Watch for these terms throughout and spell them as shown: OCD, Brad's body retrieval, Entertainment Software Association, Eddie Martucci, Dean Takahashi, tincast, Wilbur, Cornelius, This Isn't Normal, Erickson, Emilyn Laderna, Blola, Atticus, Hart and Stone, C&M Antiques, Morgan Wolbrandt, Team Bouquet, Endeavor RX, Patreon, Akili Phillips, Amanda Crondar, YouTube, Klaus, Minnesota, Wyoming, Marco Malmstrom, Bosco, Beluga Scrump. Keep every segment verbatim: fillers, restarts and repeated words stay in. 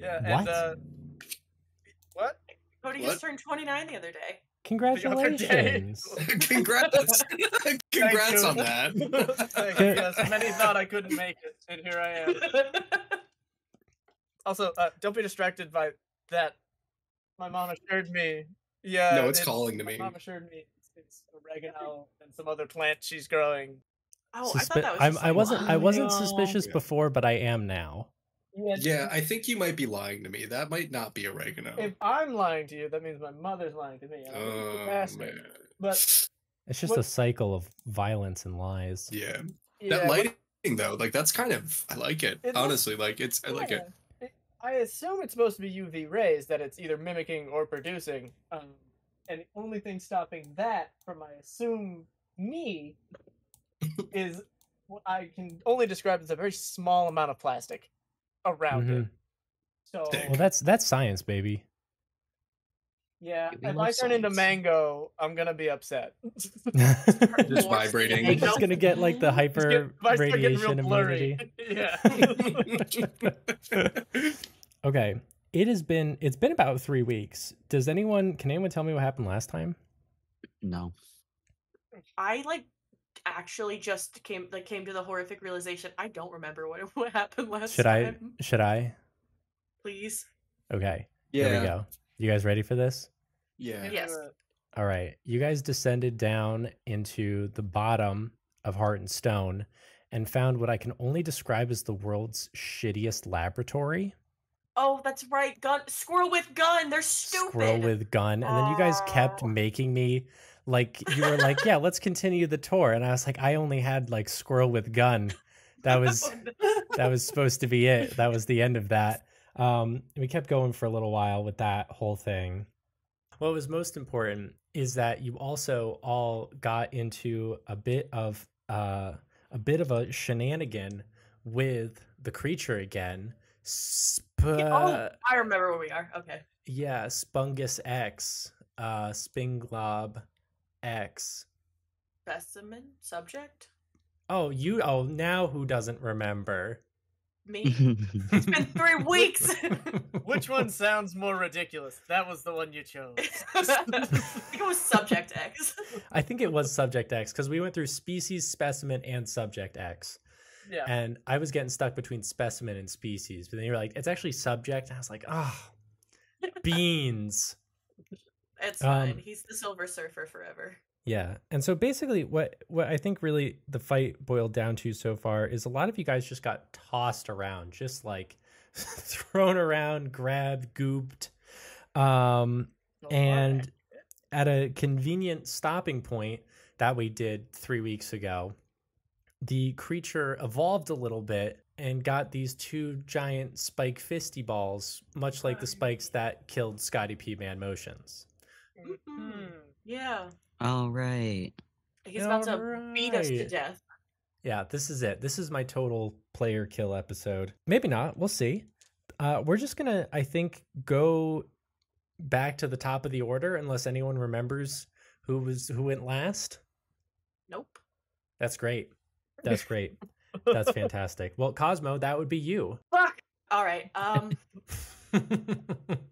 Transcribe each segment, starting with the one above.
Yeah. And, what? Uh, what? Cody what? Just turned twenty-nine the other day. Congratulations! Congrats! Congrats on that. Thank you. Yes, many thought I couldn't make it, and here I am. Also, uh, don't be distracted by that. My mom assured me. Yeah. No, it's, it's calling to my me. My mom assured me it's, it's oregano and some other plant she's growing. Oh, Suspe I thought that was. I'm, like, I wasn't. I wasn't suspicious yeah. before, but I am now. Yeah, I think you might be lying to me. That might not be oregano. If I'm lying to you, that means my mother's lying to me. I'm oh, man. But it's just what, a cycle of violence and lies. Yeah. yeah. That lighting, what, though, like, that's kind of, I like it. it Honestly, looks, like, it's, I yeah. like it. it. I assume it's supposed to be U V rays that it's either mimicking or producing. Um, and the only thing stopping that from, I assume, me is what I can only describe as a very small amount of plastic around mm-hmm. it. So well, that's that's science, baby. Yeah, if I turn science. into mango, I'm gonna be upset. Just vibrating. It's just gonna get like the hyper get, radiation immunity. Yeah. Okay. It has been it's been about three weeks. Does anyone can anyone tell me what happened last time? No. I like actually just came like came to the horrific realization I don't remember what what happened last should time. I should I please okay yeah here we go. You guys ready for this? Yeah. Yes. All right, you guys descended down into the bottom of Hart and Stone and found what I can only describe as the world's shittiest laboratory. Oh, that's right. Gun squirrel with gun. They're stupid. Squirrel with gun. And then you guys kept making me like you were like, yeah, let's continue the tour. And I was like, I only had like squirrel with gun. That was that was supposed to be it. That was the end of that. Um, we kept going for a little while with that whole thing. What was most important is that you also all got into a bit of uh, a bit of a shenanigan with the creature again. Sp oh, I remember where we are. Okay. Yeah, Spungus X, uh, Spinglob X. Specimen? Subject? Oh, you, oh, now who doesn't remember? Me? It's been three weeks! Which one sounds more ridiculous? That was the one you chose. I think it was Subject X. I think it was Subject X, because we went through Species, Specimen, and Subject X. Yeah. And I was getting stuck between specimen and species, but then you were like, it's actually subject. And I was like, ah, oh, beans. It's um, fine. He's the Silver Surfer forever. Yeah. And so basically what, what I think really the fight boiled down to so far is a lot of you guys just got tossed around, just like thrown around, grabbed, gooped. Um, oh, and my. At a convenient stopping point that we did three weeks ago, the creature evolved a little bit and got these two giant spike fisty balls, much like the spikes that killed Scotty P. Man Motions. Mm-hmm. Yeah. All right. He's about All to right. beat us to death. Yeah, this is it. This is my total player kill episode. Maybe not. We'll see. Uh, we're just going to, I think, go back to the top of the order unless anyone remembers who was who went last. Nope. That's great. That's great. That's fantastic. Well, Cosmo, that would be you. Fuck. All right. Um,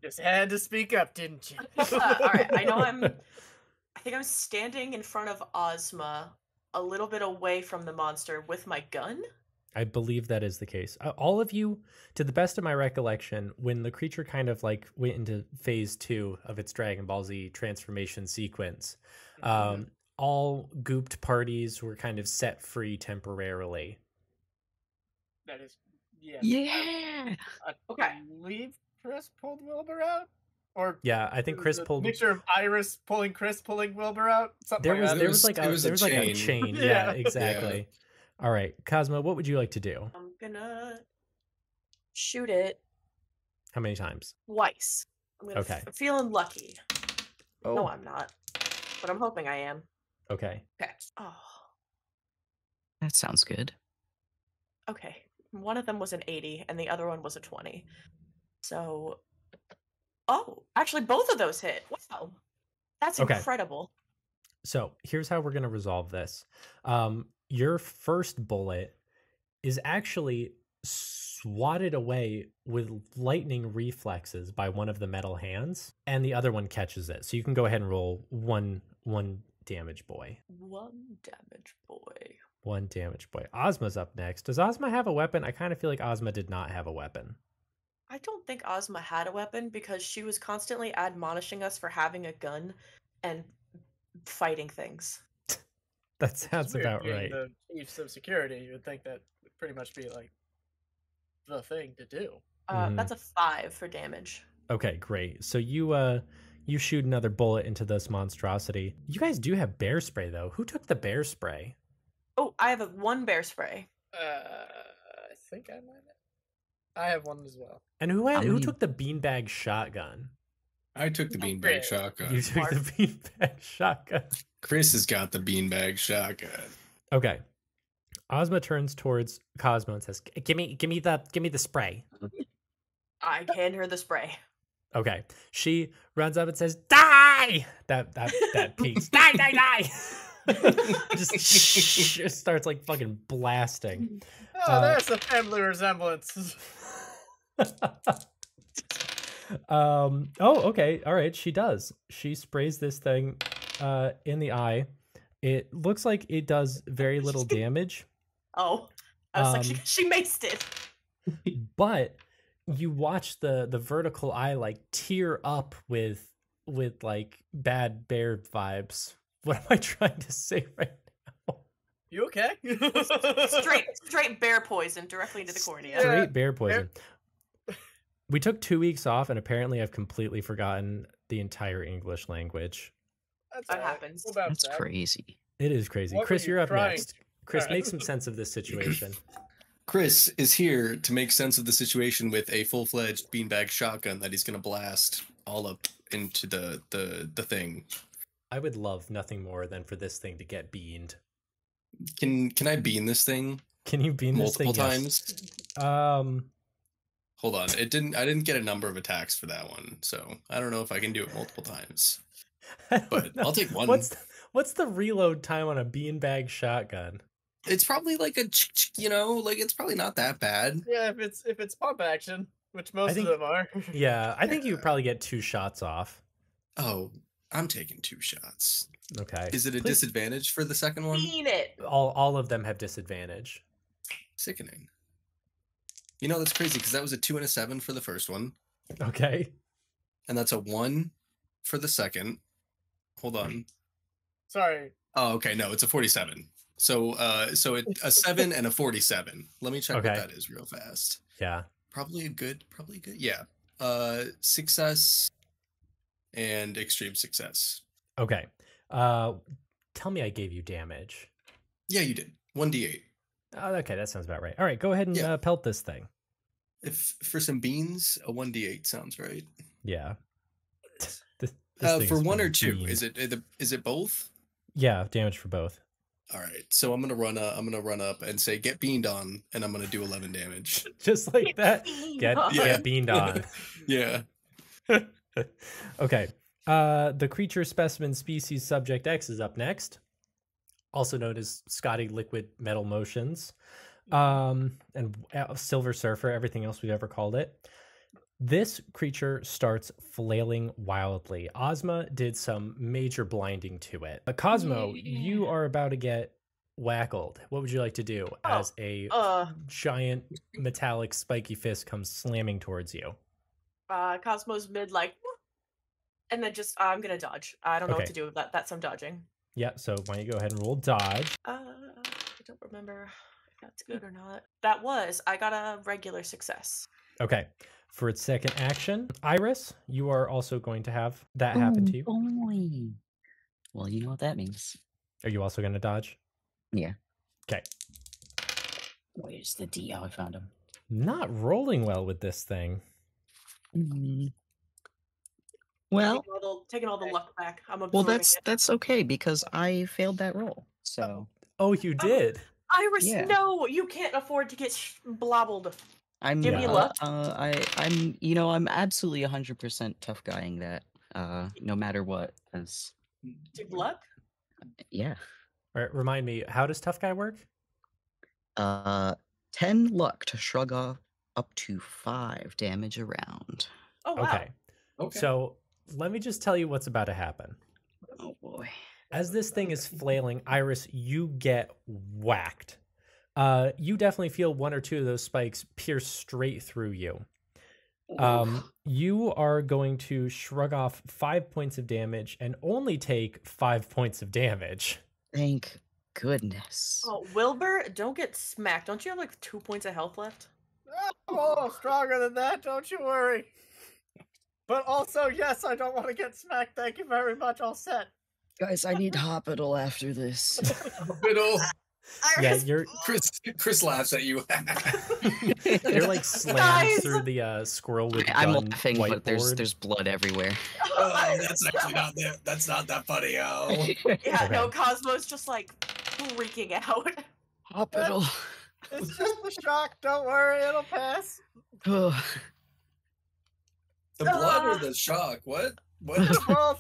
just had to speak up, didn't you? uh, all right. I know I'm. I think I'm standing in front of Ozma, a little bit away from the monster, with my gun. I believe that is the case. Uh, all of you, to the best of my recollection, when the creature kind of like went into phase two of its Dragon Ball Z transformation sequence. Um, mm-hmm. All gooped parties were kind of set free temporarily. That is, yeah. Yeah. I, okay. I believe Chris pulled Wilbur out, or yeah, I think Chris pulled. Picture of Iris pulling Chris pulling Wilbur out. Something there was like there was, was like a, was there was a like chain. a chain. Yeah, yeah. Exactly. Yeah. All right, Cosmo, what would you like to do? I'm gonna shoot it. How many times? Twice. I'm gonna okay. I'm feeling lucky. Oh. No, I'm not, but I'm hoping I am. Okay. Okay. Oh. That sounds good. Okay. One of them was an eighty and the other one was a twenty. So, oh, actually both of those hit. Wow. That's okay. Incredible. So here's how we're going to resolve this. Um, your first bullet is actually swatted away with lightning reflexes by one of the metal hands, and the other one catches it. So you can go ahead and roll one one damage boy. One damage boy. One damage boy. Ozma's up next. Does Ozma have a weapon? I kind of feel like Ozma did not have a weapon. I don't think Ozma had a weapon because she was constantly admonishing us for having a gun and fighting things. That sounds about right. The chiefs of security, you would think that would pretty much be like the thing to do. Uh, mm-hmm. That's a five for damage. Okay, great. So you uh, you shoot another bullet into this monstrosity. You guys do have bear spray, though. Who took the bear spray? Oh, I have a one bear spray. Uh, I think I might have. I have one as well. And who had, I mean, who took the beanbag shotgun? I took the beanbag shotgun. You took the beanbag shotgun. Chris has got the beanbag shotgun. Okay. Ozma turns towards Cosmo and says, "Give me, give me the, give me the spray." I hand her the spray. Okay. She runs up and says, "Die!" That that that piece. Die! Die! Die! Just, just starts like fucking blasting. Oh, uh, there's a family resemblance. um. Oh, okay. All right. She does. She sprays this thing uh, in the eye. It looks like it does very little damage. Oh, I was um, like, she, she maced it. But you watch the the vertical eye like tear up with with like bad bear vibes. What am I trying to say right now? You okay? straight, straight bear poison directly into the cornea. Straight bear poison. Bear. We took two weeks off, and apparently, I've completely forgotten the entire English language. That's that happens. That's that. crazy. It is crazy. What Chris, you you're up trying? next. Chris, right. Make some sense of this situation. Chris is here to make sense of the situation with a full-fledged beanbag shotgun that he's going to blast all up into the the the thing. I would love nothing more than for this thing to get beaned. Can can I bean this thing? Can you bean this thing multiple times? Yes. Um, hold on. It didn't. I didn't get a number of attacks for that one, so I don't know if I can do it multiple times. But know. I'll take one. What's the, what's the reload time on a beanbag shotgun? It's probably like a, you know, like it's probably not that bad. Yeah, if it's if it's pump action, which most think, of them are. Yeah, I think yeah. you probably get two shots off. Oh. I'm taking two shots. Okay. Is it a Please. disadvantage for the second one? Bean it. All all of them have disadvantage. Sickening. You know, that's crazy because that was a two and a seven for the first one. Okay. And that's a one for the second. Hold on. Sorry. Oh, okay. No, it's a forty-seven. So, uh, so it, a seven and a forty-seven. Let me check okay. what that is real fast. Yeah. Probably a good. Probably good. Yeah. Uh, success. And extreme success. Okay. Uh, tell me I gave you damage. Yeah, you did. one d eight. Oh, okay, that sounds about right. All right, go ahead and yeah. uh, pelt this thing. If for some beans, a one d eight sounds right. Yeah. This, this uh, for one or two, bean. is it is it both? Yeah, damage for both. All right, so I'm gonna run. Uh, I'm gonna run up and say, "Get beaned on," and I'm gonna do eleven damage. Just like that. Get yeah. get beaned on. Yeah. Okay, uh, the creature specimen species Subject X is up next, also known as Scotty Liquid Metal Motions, um, and Silver Surfer, everything else we've ever called it. This creature starts flailing wildly. Ozma did some major blinding to it. But Cosmo, yeah. you are about to get wackled. What would you like to do oh, as a uh. giant metallic spiky fist comes slamming towards you? Uh, Cosmo's mid like, and then just uh, I'm gonna dodge. I don't know okay. what to do with that. That's some dodging. Yeah. So why don't you go ahead and roll dodge? Uh, I don't remember if that's good or not. That was. I got a regular success. Okay. For its second action, Iris, you are also going to have that oh, happen to you. Boy. Well, you know what that means. Are you also gonna dodge? Yeah. Okay. Where's the D? Oh, I found him. Not rolling well with this thing. Mm. Well, taking all, the, taking all the luck back. I'm well, that's it. that's okay because I failed that roll. So, oh, you did, oh, Iris? Yeah. No, you can't afford to get sh blobbled. I'm give yeah. me luck. Uh, I, I'm, you know, I'm absolutely one hundred percent tough guying that, uh, no matter what. As Did luck? Yeah. All right, remind me, how does tough guy work? Uh, ten luck to shrug off up to five damage a round. Oh, wow. Okay. Okay. So let me just tell you what's about to happen. Oh, boy. As this thing is flailing, Iris, you get whacked. Uh, you definitely feel one or two of those spikes pierce straight through you. Um, you are going to shrug off five points of damage and only take five points of damage. Thank goodness. Oh, Wilbur, don't get smacked. Don't you have like two points of health left? Oh, stronger than that. Don't you worry. But also, yes, I don't want to get smacked. Thank you very much. All set. Guys, I need hospital after this. Hospital. Yeah, you're... Chris, Chris laughs at you. You're like slammed Guys. through the uh, squirrel with I'm gun laughing, whiteboard. But there's there's blood everywhere. Oh, that's actually not that. That's not that funny. Oh. Yeah, okay. No, Cosmo's just like freaking out. Hospital. It's just the shock. Don't worry, it'll pass. The blood uh, or the shock? What? What? Oh,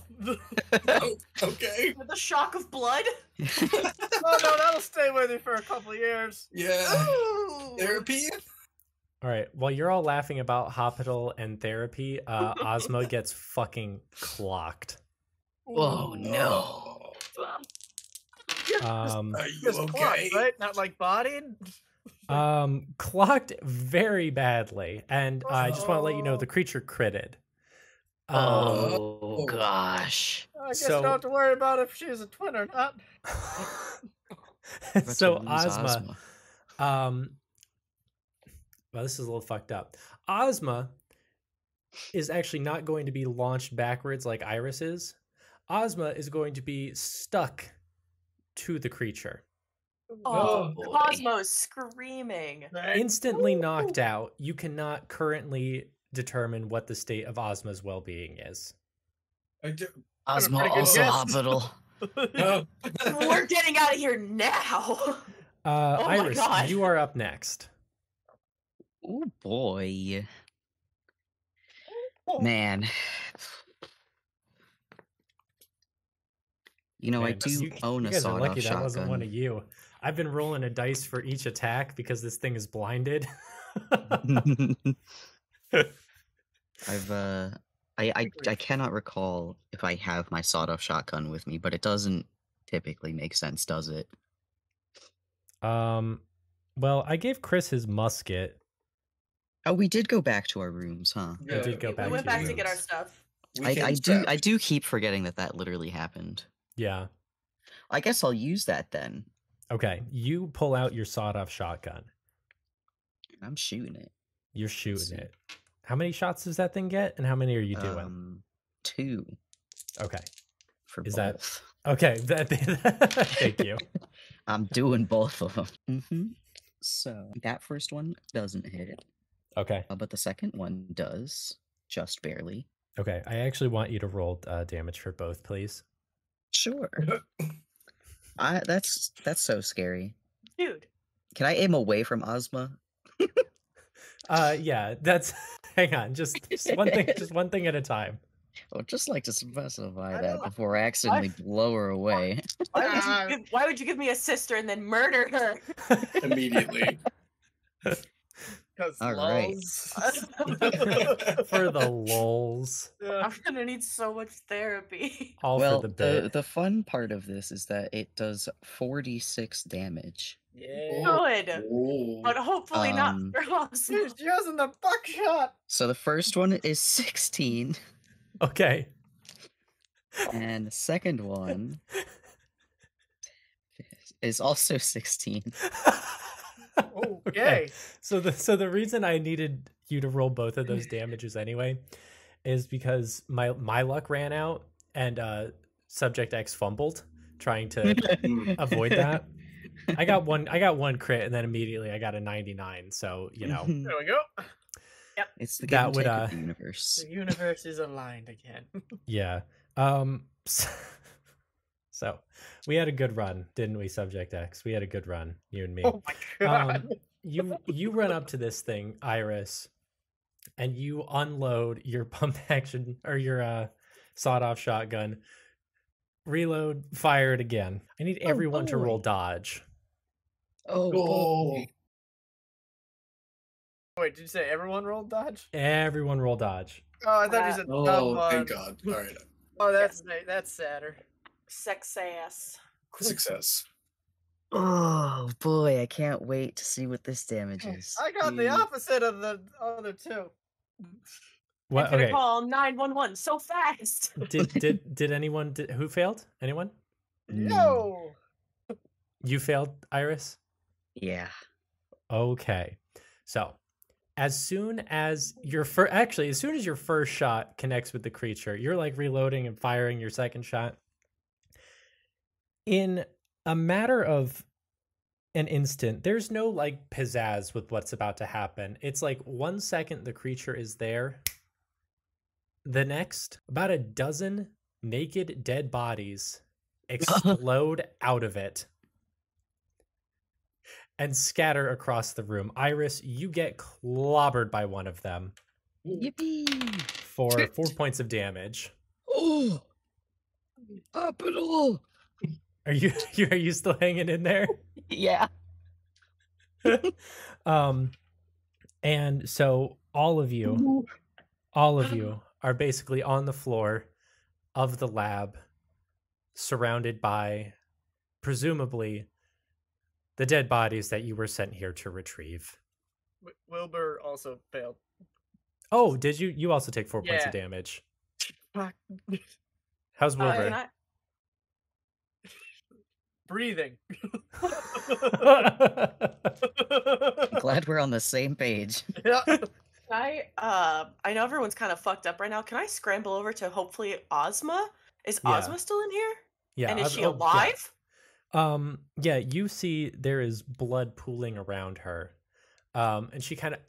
okay. The shock of blood? Oh, no, that'll stay with you for a couple of years. Yeah. Ooh. Therapy? All right. While you're all laughing about hospital and therapy, uh, Ozmo gets fucking clocked. Oh, no. Um, Are you okay? Clocked, right? Not like bodied? Um, clocked very badly. And uh, I just want to let you know the creature critted. Oh, oh gosh. I guess so, I don't have to worry about if she's a twin or not. So Ozma, Ozma. Um well, this is a little fucked up. Ozma is actually not going to be launched backwards like Iris is. Ozma is going to be stuck to the creature. Oh, oh Cosmo's screaming. Instantly Ooh. knocked out. You cannot currently determine what the state of Ozma's well-being is. Ozma also hospital. No. We're getting out of here now. Uh, oh Iris, you are up next. Oh boy, man. You know, man, I do you, own you a sawed-off shotgun. That wasn't one of you. I've been rolling a dice for each attack because this thing is blinded. I've uh, I, I I cannot recall if I have my sawed-off shotgun with me, but it doesn't typically make sense, does it? Um, well, I gave Chris his musket. Oh, we did go back to our rooms, huh? Yeah. We did go back. We went to back to get our stuff. I, I do I do keep forgetting that that literally happened. Yeah. I guess I'll use that then. Okay, you pull out your sawed-off shotgun. I'm shooting it. You're shooting it. How many shots does that thing get, and how many are you doing? Um, two. Okay. For Is both. That okay? That, that, thank you. I'm doing both of them. Mm-hmm. So that first one doesn't hit. Okay. Uh, but the second one does, just barely. Okay. I actually want you to roll uh, damage for both, please. Sure. I that's that's so scary, dude. Can I aim away from Ozma? Uh, yeah, that's, hang on, just, just one thing, just one thing at a time. I would just like to specify that before I accidentally I, blow her away. Why would, uh, give, why would you give me a sister and then murder her? Immediately. All right. For the lulz. Yeah. I'm gonna need so much therapy. All well, for the bit. The, the fun part of this is that it does forty-six damage. Yeah. Good, Ooh. but hopefully um, not. Dude, she was in the buckshot. So the first one is sixteen. Okay. And the second one is also sixteen. Okay. Okay. So the so the reason I needed you to roll both of those damages anyway is because my my luck ran out and uh, Subject X fumbled trying to avoid that. I got one. I got one crit, and then immediately I got a ninety-nine. So you know, there we go. Yep, it's the game that would uh, the universe. The universe is aligned again. Yeah. Um. So, so we had a good run, didn't we, Subject X? We had a good run, you and me. Oh my god! Um, you you run up to this thing, Iris, and you unload your pump action or your uh, sawed-off shotgun. Reload, fire it again. I need everyone oh, to roll dodge. Oh, Wait, did you say everyone rolled dodge? Everyone rolled dodge. Oh, I thought uh, you said oh, dodge. Thank God. All right. Oh, that's yeah. that's sadder. Success. Success. Oh boy, I can't wait to see what this damage is. I got the opposite of the other two. What? Okay. Call nine one one so fast. Did did did anyone? Did, who failed? Anyone? No. You failed, Iris? Yeah. Okay. So, as soon as your first, actually, as soon as your first shot connects with the creature, you're like reloading and firing your second shot. In a matter of an instant, there's no like pizzazz with what's about to happen. It's like one second the creature is there. The next, about a dozen naked dead bodies explode out of it and scatter across the room. Iris, you get clobbered by one of them. Yippee! For four points of damage. Oh, up at all. Are you are you still hanging in there? Yeah. um, and so all of you, all of you are basically on the floor of the lab, surrounded by, presumably, the dead bodies that you were sent here to retrieve. Wilbur also failed. Oh, did you? You also take four yeah. points of damage. How's Wilbur? Uh, I... Breathing. I'm glad we're on the same page. Yeah. I uh, I know everyone's kind of fucked up right now. Can I scramble over to hopefully Ozma? Is yeah. Ozma still in here? Yeah. And is Oz she alive? Yeah. Um, yeah, you see there is blood pooling around her. Um, and she kind of,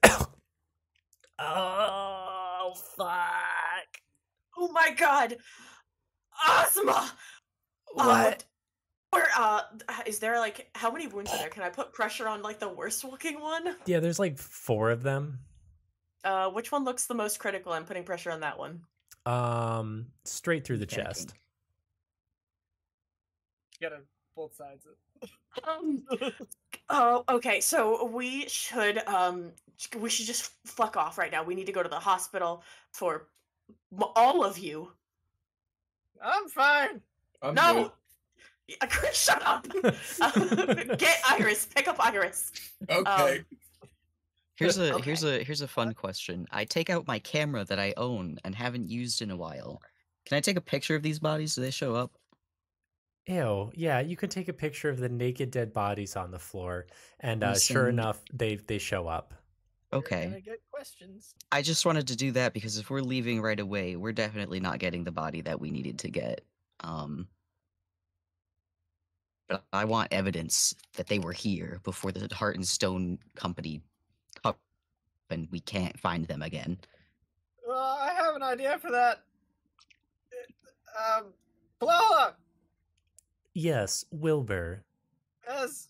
oh, fuck. Oh my God. Ozma! What? Uh, or, uh, is there like, how many wounds are there? Can I put pressure on like the worst looking one? Yeah, there's like four of them. Uh, which one looks the most critical? I'm putting pressure on that one. Um, straight through the yeah, chest. You gotta. Both sides of um oh okay so we should um we should just fuck off right now. We need to go to the hospital for all of you. I'm fine. I'm no good. Shut up. Get Iris, pick up Iris. Okay. Um, here's a okay. here's a here's a fun question. I take out my camera that I own and haven't used in a while. Can I take a picture of these bodies so they show up? Ew, yeah, you can take a picture of the naked dead bodies on the floor, and uh, sure enough, they they show up. Okay. I get questions. I just wanted to do that because if we're leaving right away, we're definitely not getting the body that we needed to get. Um, but I want evidence that they were here before the Hart and Stone Company up, and we can't find them again. Uh, I have an idea for that. Um, Blola! Yes, Wilbur. As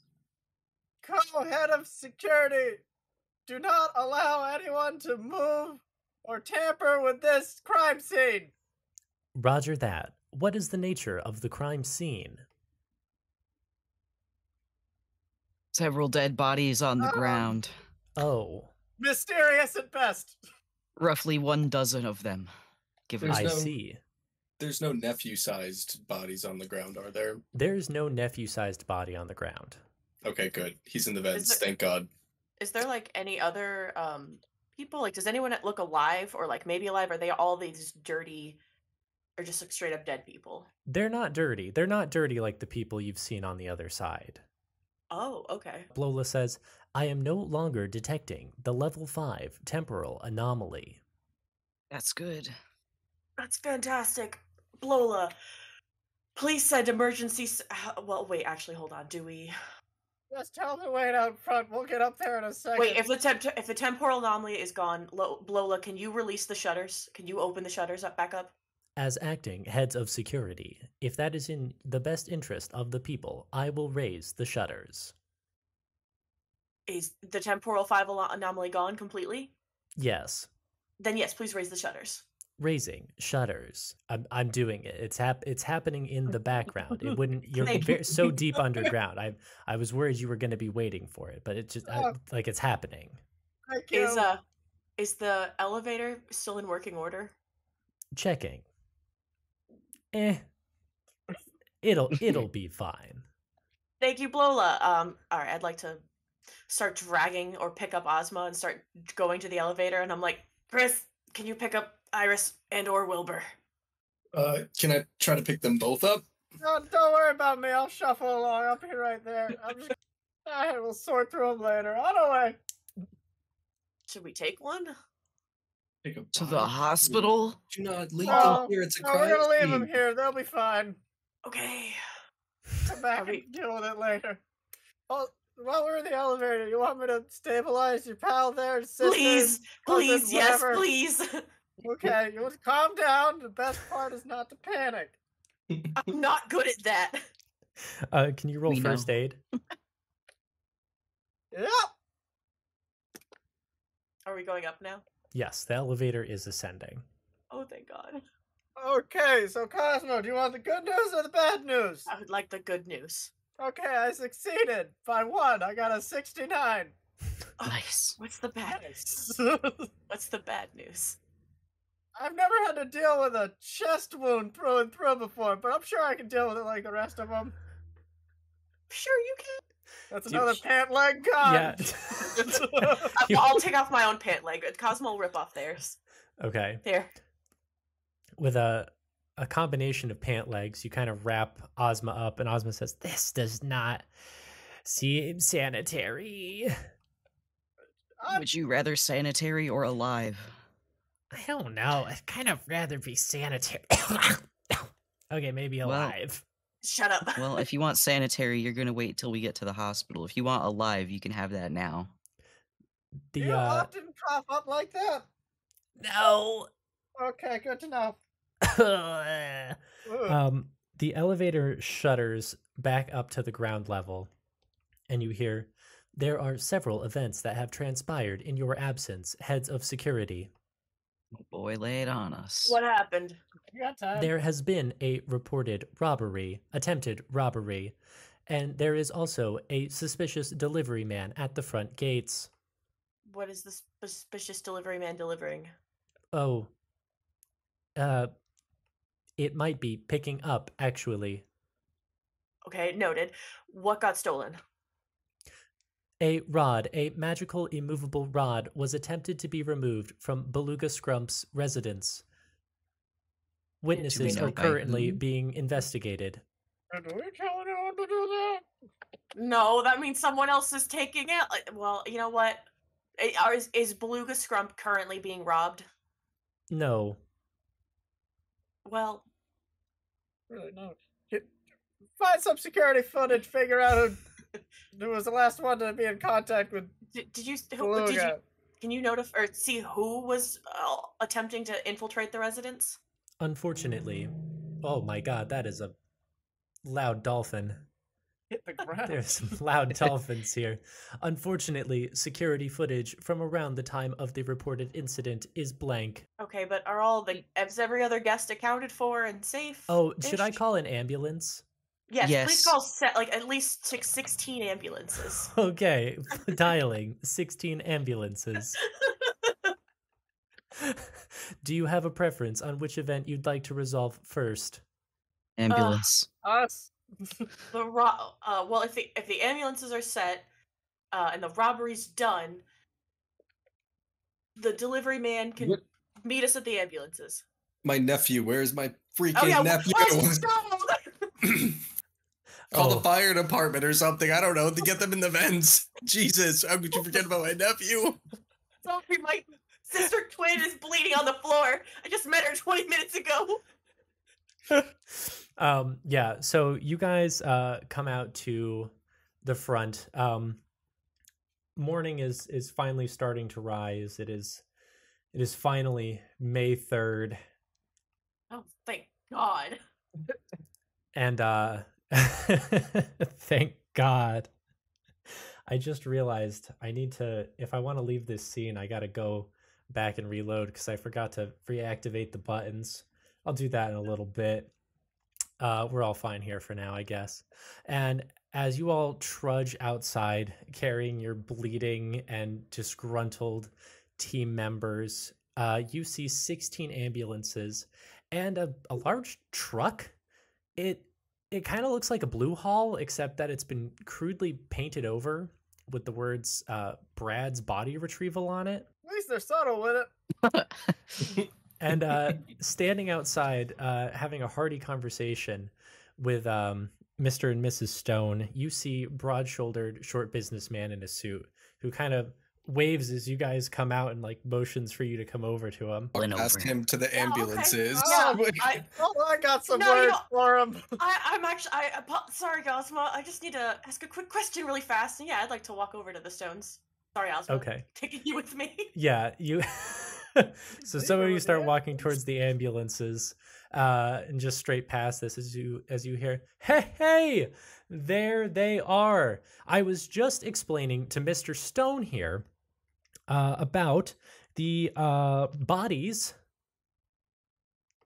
co-head of security, do not allow anyone to move or tamper with this crime scene. Roger that. What is the nature of the crime scene? Several dead bodies on the uh, ground. Oh. Mysterious at best. Roughly one dozen of them. Give I no see. There's no nephew-sized bodies on the ground, are there? There's no nephew-sized body on the ground. Okay, good. He's in the vents, thank God. Is there, like, any other um, people? Like, does anyone look alive or, like, maybe alive? Are they all these dirty or just, like, straight-up dead people? They're not dirty. They're not dirty like the people you've seen on the other side. Oh, okay. Blola says, I am no longer detecting the level five temporal anomaly. That's good. That's fantastic. Blola, please send emergency... Well, wait, actually, hold on. Do we... Just tell them to wait out front. We'll get up there in a second. Wait, if the temp if the temporal anomaly is gone, Blola, can you release the shutters? Can you open the shutters up back up? As acting heads of security, if that is in the best interest of the people, I will raise the shutters. Is the temporal five anomaly gone completely? Yes. Then yes, please raise the shutters. Raising shutters. I'm I'm doing it. It's hap it's happening in the background. It wouldn't. You're very, so deep underground. I I was worried you were going to be waiting for it, but it's just I, like it's happening. Is uh, is the elevator still in working order? Checking. Eh, it'll it'll be fine. Thank you, Blola. Um, all right, I'd like to start dragging or pick up Ozma and start going to the elevator. And I'm like, Chris, can you pick up Iris and or Wilbur? Uh, can I try to pick them both up? No, don't worry about me. I'll shuffle along. I'll be right there. I'm just, I will sort through them later. On the way. Should we take one? Take a to the hospital? Do not leave no, them here. It's a no, we're gonna leave them here. They'll be fine. Okay. Come back we... and deal with it later. Oh, while we're in the elevator, you want me to stabilize your pal there? Sisters, please, please, yes, please. Okay, you want to calm down. The best part is not to panic. I'm not good at that. Uh, can you roll we first know. aid? Yep. Are we going up now? Yes, the elevator is ascending. Oh, thank God. Okay, so Cosmo, do you want the good news or the bad news? I would like the good news. Okay, I succeeded by one. I got a sixty-nine. Oh, nice. What's the bad news? What's the bad news? I've never had to deal with a chest wound through and through before, but I'm sure I can deal with it like the rest of them. Sure you can. That's Dude, another pant leg gone. Yeah. I'll take off my own pant leg. Cosmo will rip off theirs. Okay. There. With a a combination of pant legs, you kind of wrap Ozma up, and Ozma says, "This does not seem sanitary." Would you rather sanitary or alive? I don't know. I'd kind of rather be sanitary. Okay, maybe alive. Well, shut up. Well, if you want sanitary, you're going to wait till we get to the hospital. If you want alive, you can have that now. The, you uh... often cough up like that? No. Okay, good to know. um, the elevator shutters back up to the ground level, and you hear, "There are several events that have transpired in your absence, heads of security." Oh boy, lay it on us. What happened? There has been a reported robbery, attempted robbery, and there is also a suspicious delivery man at the front gates. What is the suspicious delivery man delivering? Oh, uh, it might be picking up, actually. Okay, noted. What got stolen? A rod, a magical immovable rod, was attempted to be removed from Beluga Scrump's residence. Witnesses are currently being investigated. Did we tell anyone to do that? No, that means someone else is taking it. Well, you know what? Is, is Beluga Scrump currently being robbed? No. Well. Really not. Find some security footage, figure out who... Who was the last one to be in contact with? Did, did you? Who, did you? Can you notice or see who was uh, attempting to infiltrate the residence? Unfortunately, oh my God, that is a loud dolphin. Hit the ground. There's some loud dolphins here. Unfortunately, security footage from around the time of the reported incident is blank. Okay, but are all the is every other guest accounted for and safe? Oh, should I call an ambulance? Yes, yes, please call set, like at least sixteen ambulances. Okay, dialing sixteen ambulances. Do you have a preference on which event you'd like to resolve first? Ambulance. Uh, us. The ro uh, well, if the if the ambulances are set uh, and the robbery's done, the delivery man can what? meet us at the ambulances. My nephew, where's my freaking oh, yeah. nephew? Call oh. the fire department or something. I don't know, to get them in the vents. Jesus, how could you forget about my nephew? Sorry, my sister twin is bleeding on the floor. I just met her twenty minutes ago. um, yeah, so you guys uh, come out to the front. Um, morning is is finally starting to rise. It is it is finally May third. Oh, thank God. And uh, thank God. I just realized I need to, if I want to leave this scene, I got to go back and reload because I forgot to reactivate the buttons. I'll do that in a little bit. Uh, we're all fine here for now, I guess. And as you all trudge outside, carrying your bleeding and disgruntled team members, uh, you see sixteen ambulances and a, a large truck. It it kind of looks like a blue haul, except that it's been crudely painted over with the words uh, Brad's Body Retrieval on it. At least they're subtle with it. And uh, standing outside, uh, having a hearty conversation with um, Mister and Missus Stone, you see broad-shouldered, short businessman in a suit who kind of waves as you guys come out and like motions for you to come over to him. Ask him to the ambulances. Oh, okay. Yeah, I, oh, I got some no, words you know, for him. I, I'm actually, I, sorry, Gosma. I just need to ask a quick question really fast. And yeah, I'd like to walk over to the Stones. Sorry, Osmo. Okay. Taking you with me. Yeah, you. So some of you start walking towards the ambulances, uh, and just straight past this as you as you hear, "Hey, hey, there they are! I was just explaining to Mister Stone here uh, about the uh, bodies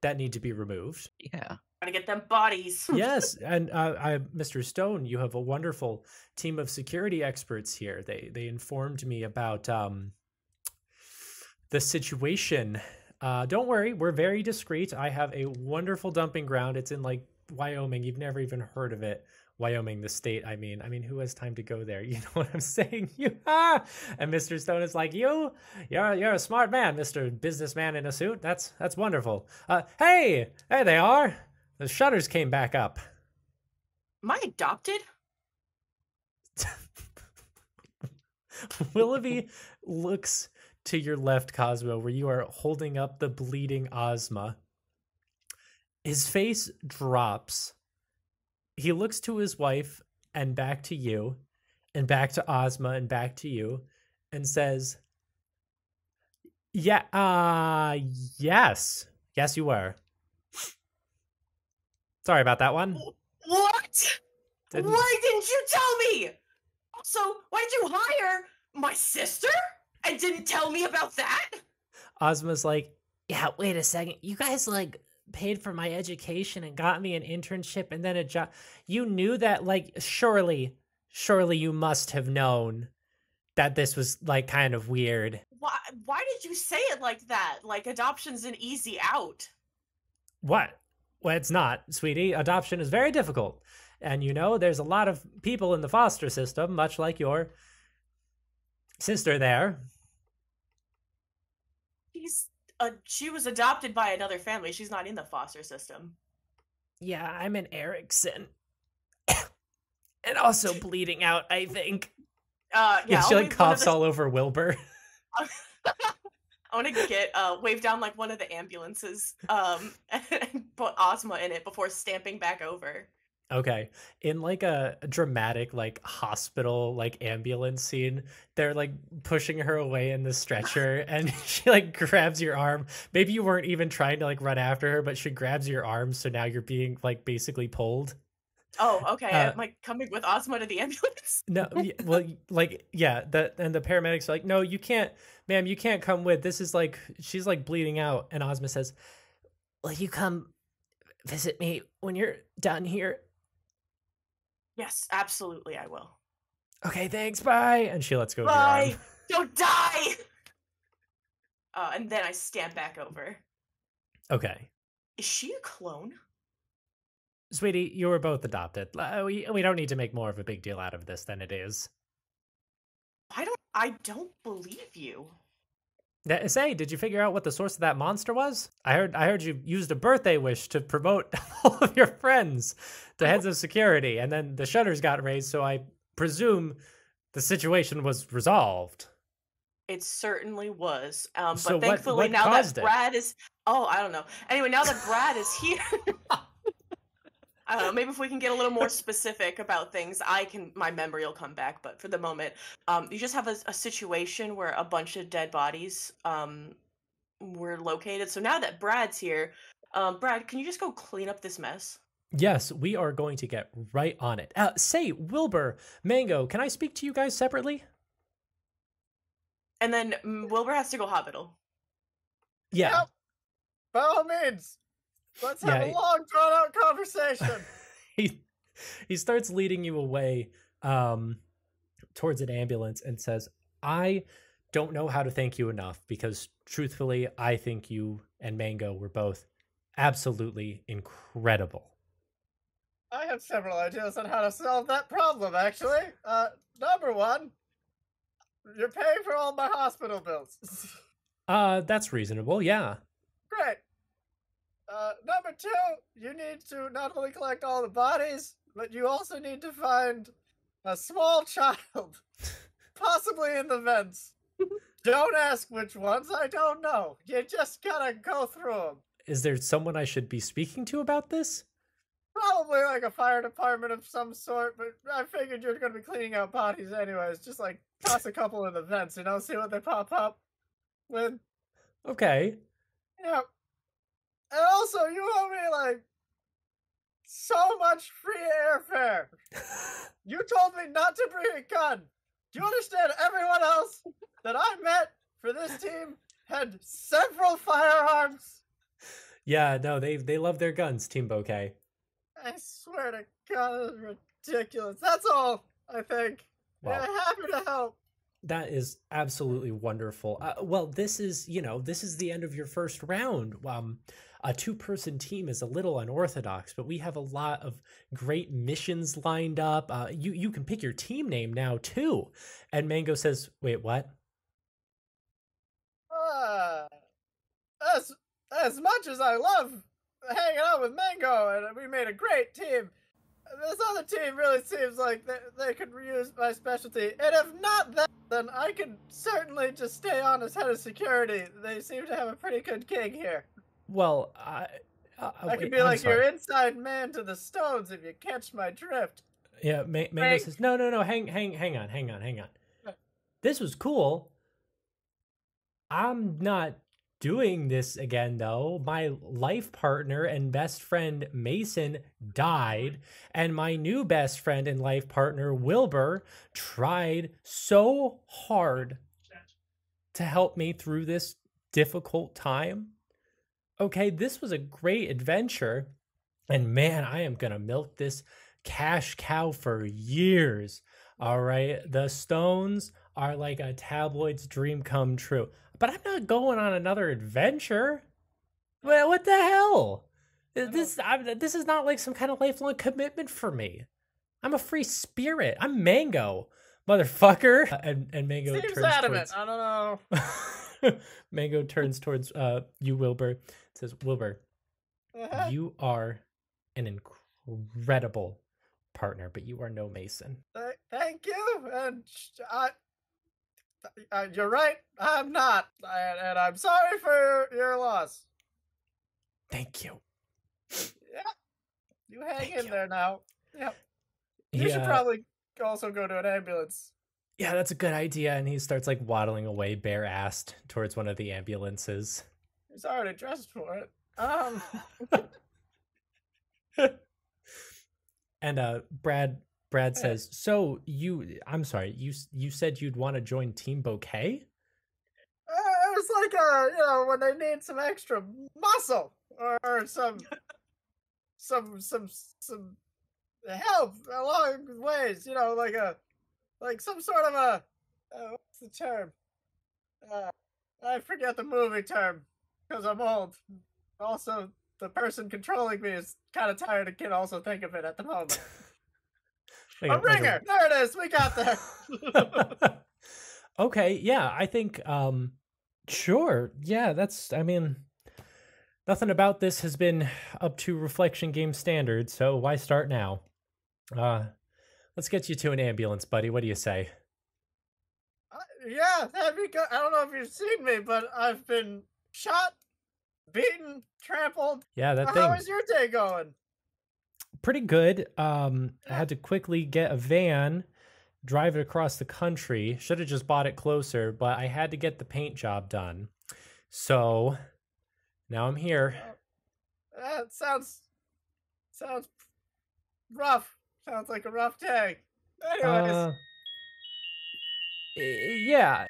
that need to be removed." Yeah. To get them bodies. Yes, and uh, I, Mister Stone, you have a wonderful team of security experts here. They they informed me about um, the situation. Uh, don't worry, we're very discreet. I have a wonderful dumping ground. It's in like Wyoming. You've never even heard of it. Wyoming, the state. I mean, I mean, who has time to go there? You know what I'm saying? You ah! And Mister Stone is like, you, you're you're a smart man, Mister Businessman in a suit. That's that's wonderful. Uh, hey, there they are. The shutters came back up. Am I adopted? Willoughby looks to your left, Cosmo, where you are holding up the bleeding Ozma. His face drops. He looks to his wife and back to you and back to Ozma and back to you and says, yeah, uh, yes. Yes, you were. Sorry about that one. What? Didn't... Why didn't you tell me? Also, why did you hire my sister and didn't tell me about that? Ozma's like, yeah, wait a second. You guys like paid for my education and got me an internship and then a job. You knew that, like, surely, surely you must have known that this was like kind of weird. Why, why did you say it like that? Like adoption's an easy out. What? Well, it's not, sweetie. Adoption is very difficult. And you know, there's a lot of people in the foster system, much like your sister there. She's, uh, she was adopted by another family. She's not in the foster system. Yeah, I'm an Erickson. And also bleeding out, I think. Uh, yeah, yeah, she like coughs all over Wilbur. I want to get uh, waved down like one of the ambulances um, and put Ozma in it before stamping back over. Okay. In like a dramatic like hospital like ambulance scene, they're like pushing her away in the stretcher and she like grabs your arm. Maybe you weren't even trying to like run after her, but she grabs your arm. So now you're being like basically pulled. Oh, okay. Uh, I'm like coming with Ozma to the ambulance. No, well, like, yeah. That and the paramedics are like, no, you can't, ma'am, you can't come with. This is like, she's like bleeding out. And Ozma says, will you come visit me when you're done here? Yes, absolutely, I will. Okay, thanks, bye. And she lets go. Bye. Don't die. Uh, and then I stamp back over. Okay. Is she a clone? Sweetie, you were both adopted. We, we don't need to make more of a big deal out of this than it is. I don't I don't believe you. Say, did you figure out what the source of that monster was? I heard I heard you used a birthday wish to promote all of your friends to heads of security, and then the shutters got raised, so I presume the situation was resolved. It certainly was. Um, but so thankfully what, what now that Brad it? is Oh, I don't know. Anyway, now that Brad is here. I don't know, maybe if we can get a little more specific about things, I can, my memory will come back, but for the moment, um, you just have a, a situation where a bunch of dead bodies um, were located. So now that Brad's here, um, Brad, can you just go clean up this mess? Yes, we are going to get right on it. Uh, say, Wilbur, Mango, can I speak to you guys separately? And then um, Wilbur has to go hospital. Yeah. Yep. By all means. Let's have yeah, a long, drawn-out conversation. He he starts leading you away um, towards an ambulance and says, I don't know how to thank you enough because, truthfully, I think you and Mango were both absolutely incredible. I have several ideas on how to solve that problem, actually. Uh, number one, you're paying for all my hospital bills. Uh, that's reasonable, yeah. Great. Uh, number two, you need to not only collect all the bodies, but you also need to find a small child, possibly in the vents. Don't ask which ones, I don't know. You just gotta go through them. Is there someone I should be speaking to about this? Probably like a fire department of some sort, but I figured you're going to be cleaning out bodies anyways. Just like toss a couple in the vents, you know, see what they pop up with. Okay. Yeah. And also, you owe me like so much free airfare. You told me not to bring a gun. Do you understand everyone else that I met for this team had several firearms? Yeah, no, they, they love their guns, Team Bouquet. I swear to God, it's ridiculous. That's all, I think. Wow. I'm happy to help. That is absolutely wonderful. Uh, well, this is, you know, this is the end of your first round. Um, a two-person team is a little unorthodox, but we have a lot of great missions lined up. Uh, you, you can pick your team name now, too. And Mango says, wait, what? Uh, as, as much as I love hanging out with Mango, and we made a great team. This other team really seems like they, they could reuse my specialty. And if not that, then I can certainly just stay on as head of security. They seem to have a pretty good gig here. Well, I... Uh, I could be I'm like sorry. your inside man to the stones if you catch my drift. Yeah, Ma Mango hey. says, no, no, no, hang, hang, hang on, hang on, hang on. This was cool. I'm not... doing this again, though. My life partner and best friend Mason died, and my new best friend and life partner Wilbur tried so hard to help me through this difficult time. Okay, this was a great adventure, and man, I am gonna milk this cash cow for years. All right, the Stones are like a tabloid's dream come true. But I'm not going on another adventure. Well, what the hell? This I'm, this is not like some kind of lifelong commitment for me. I'm a free spirit. I'm Mango, motherfucker. Uh, and and Mango Seems turns adamant. Towards. I don't know. Mango turns towards uh, you, Wilbur. It says, Wilbur, uh-huh. you are an incredible partner, but you are no Mason. Th thank you, and I. Uh, you're right. I'm not, and, and I'm sorry for your, your loss. Thank you. Yeah, you hang Thank in you. there now. Yep. You yeah. should probably also go to an ambulance. Yeah, that's a good idea. And he starts like waddling away, bare-assed, towards one of the ambulances. He's already dressed for it. Um. and uh, Brad. Brad says, so you, I'm sorry, you you said you'd want to join Team Bouquet? Uh, it was like, uh, you know, when they need some extra muscle or, or some, some, some, some help along the ways, you know, like a, like some sort of a, uh, what's the term? Uh, I forget the movie term because I'm old. Also, the person controlling me is kind of tired and can't also think of it at the moment. Like a, a ringer! Like a... There it is! We got there! Okay, yeah, I think, um, sure. Yeah, that's, I mean, nothing about this has been up to Reflection Game standards, so why start now? Uh, let's get you to an ambulance, buddy. What do you say? Uh, yeah, that'd be good. I don't know if you've seen me, but I've been shot, beaten, trampled. Yeah, that uh, thing. How is your day going? Pretty good. Um, I had to quickly get a van, drive it across the country. Should have just bought it closer, but I had to get the paint job done. So now I'm here. That sounds sounds rough. Sounds like a rough day. Anyways. Uh, yeah.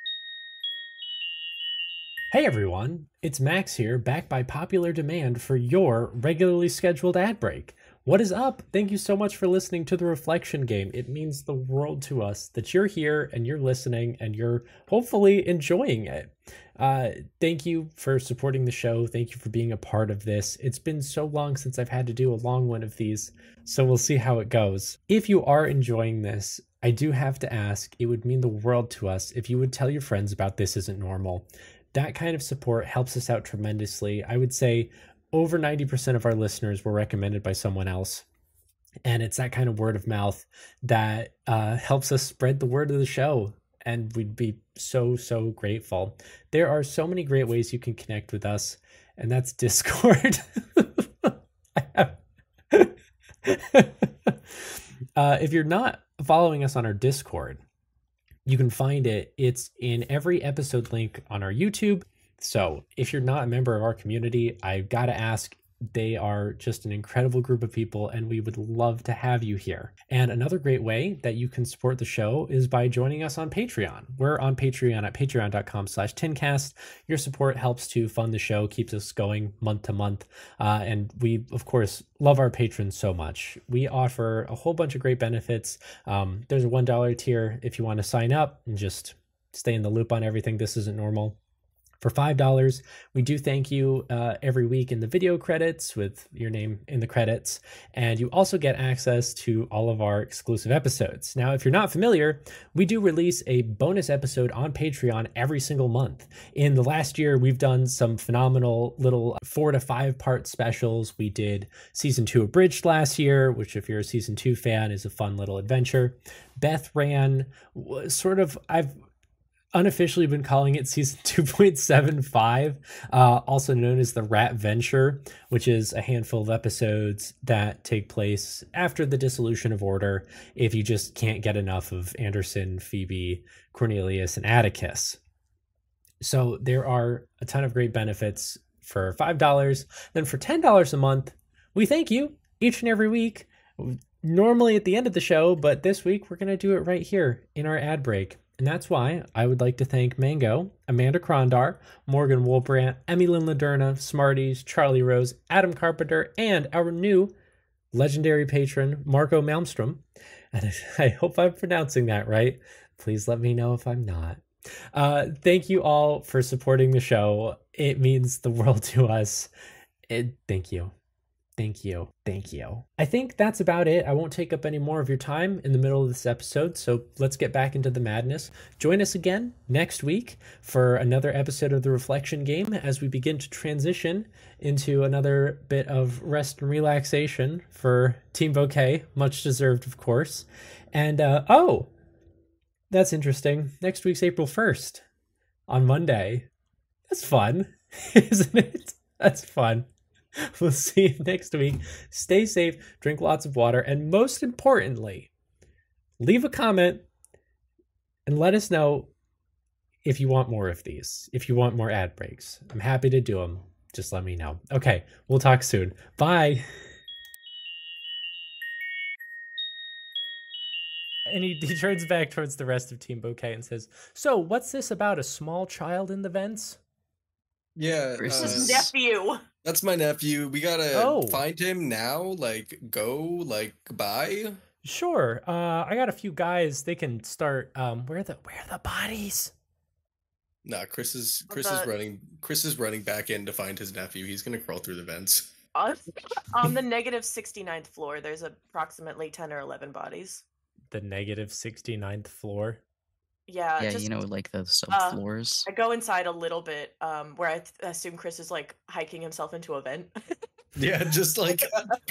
Hey everyone, it's Max here, back by popular demand for your regularly scheduled ad break. What is up? Thank you so much for listening to The Reflection Game. It means the world to us that you're here and you're listening and you're hopefully enjoying it. Uh, thank you for supporting the show. Thank you for being a part of this. It's been so long since I've had to do a long one of these, so we'll see how it goes. If you are enjoying this, I do have to ask, it would mean the world to us if you would tell your friends about This Isn't Normal. That kind of support helps us out tremendously. I would say over ninety percent of our listeners were recommended by someone else. And it's that kind of word of mouth that uh, helps us spread the word of the show. And we'd be so, so grateful. There are so many great ways you can connect with us. And that's Discord. I have... uh, if you're not following us on our Discord, you can find it. It's in every episode link on our YouTube. So if you're not a member of our community, I've got to ask, they are just an incredible group of people and we would love to have you here. And another great way that you can support the show is by joining us on Patreon. We're on Patreon at patreon.com slash tincast. Your support helps to fund the show, keeps us going month to month. Uh, and we, of course, love our patrons so much. We offer a whole bunch of great benefits. Um, there's a one dollar tier if you want to sign up and just stay in the loop on everything. This Isn't Normal. For five dollars, we do thank you uh, every week in the video credits with your name in the credits. And you also get access to all of our exclusive episodes. Now, if you're not familiar, we do release a bonus episode on Patreon every single month. In the last year, we've done some phenomenal little four to five part specials. We did season two abridged last year, which if you're a season two fan is a fun little adventure. Beth ran sort of, I've unofficially been calling it season two point seven five, uh, also known as the Rat Venture, which is a handful of episodes that take place after the dissolution of order if you just can't get enough of Anderson, Phoebe, Cornelius, and Atticus. So there are a ton of great benefits for five dollars. Then for ten dollars a month, we thank you each and every week, normally at the end of the show, but this week we're going to do it right here in our ad break. And that's why I would like to thank Mango, Amanda Crondar, Morgan Wolbrandt, Emilyn Laderna, Smarties, Charlie Rose, Adam Carpenter, and our new legendary patron, Marco Malmstrom. And I hope I'm pronouncing that right. Please let me know if I'm not. Uh, thank you all for supporting the show. It means the world to us. It, thank you. Thank you. Thank you. I think that's about it. I won't take up any more of your time in the middle of this episode, so let's get back into the madness. Join us again next week for another episode of The Reflection Game as we begin to transition into another bit of rest and relaxation for Team Bouquet, much deserved, of course. And, uh, oh, that's interesting. Next week's April first on Monday. That's fun, isn't it? That's fun. We'll see you next week. Stay safe, drink lots of water, and most importantly, leave a comment and let us know if you want more of these, if you want more ad breaks. I'm happy to do them. Just let me know. Okay, we'll talk soon. Bye. And he, he turns back towards the rest of Team Bouquet and says, so what's this about a small child in the vents? Yeah. This is uh, nephew. That's my nephew. We gotta oh. find him now. Like, go, like, bye. Sure. Uh, I got a few guys. They can start. Um, where are the where are the bodies? Nah, Chris is Chris is running. Chris is running back in to find his nephew. He's gonna crawl through the vents. On the negative sixty-ninth floor, there's approximately ten or eleven bodies. The negative sixty-ninth floor. Yeah, yeah, just, you know, like the subfloors. Uh, I go inside a little bit, um, where I th assume Chris is like hiking himself into a vent. Yeah, just like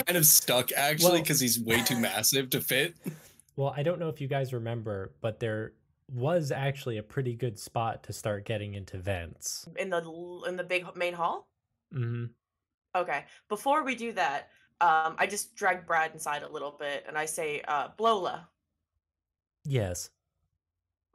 kind of stuck actually because well, he's way too massive to fit. Well, I don't know if you guys remember, but there was actually a pretty good spot to start getting into vents in the in the big main hall. Mm-hmm. Okay, before we do that, um, I just drag Brad inside a little bit and I say, uh, Blola. Yes.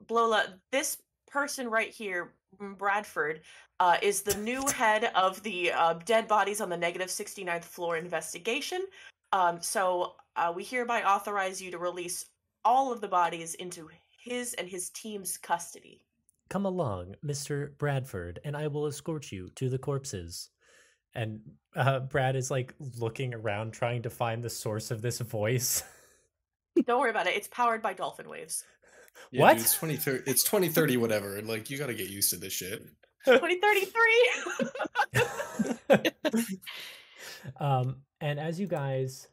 Blola, this person right here, Bradford, uh, is the new head of the uh, Dead Bodies on the Negative sixty-ninth Floor investigation. Um, so uh, we hereby authorize you to release all of the bodies into his and his team's custody. Come along, Mister Bradford, and I will escort you to the corpses. And uh, Brad is like looking around, trying to find the source of this voice. Don't worry about it. It's powered by dolphin waves. Yeah, what? Dude, it's twenty thirty, it's twenty thirty, whatever. Like, you got to get used to this shit. twenty thirty-three. um, and as you guys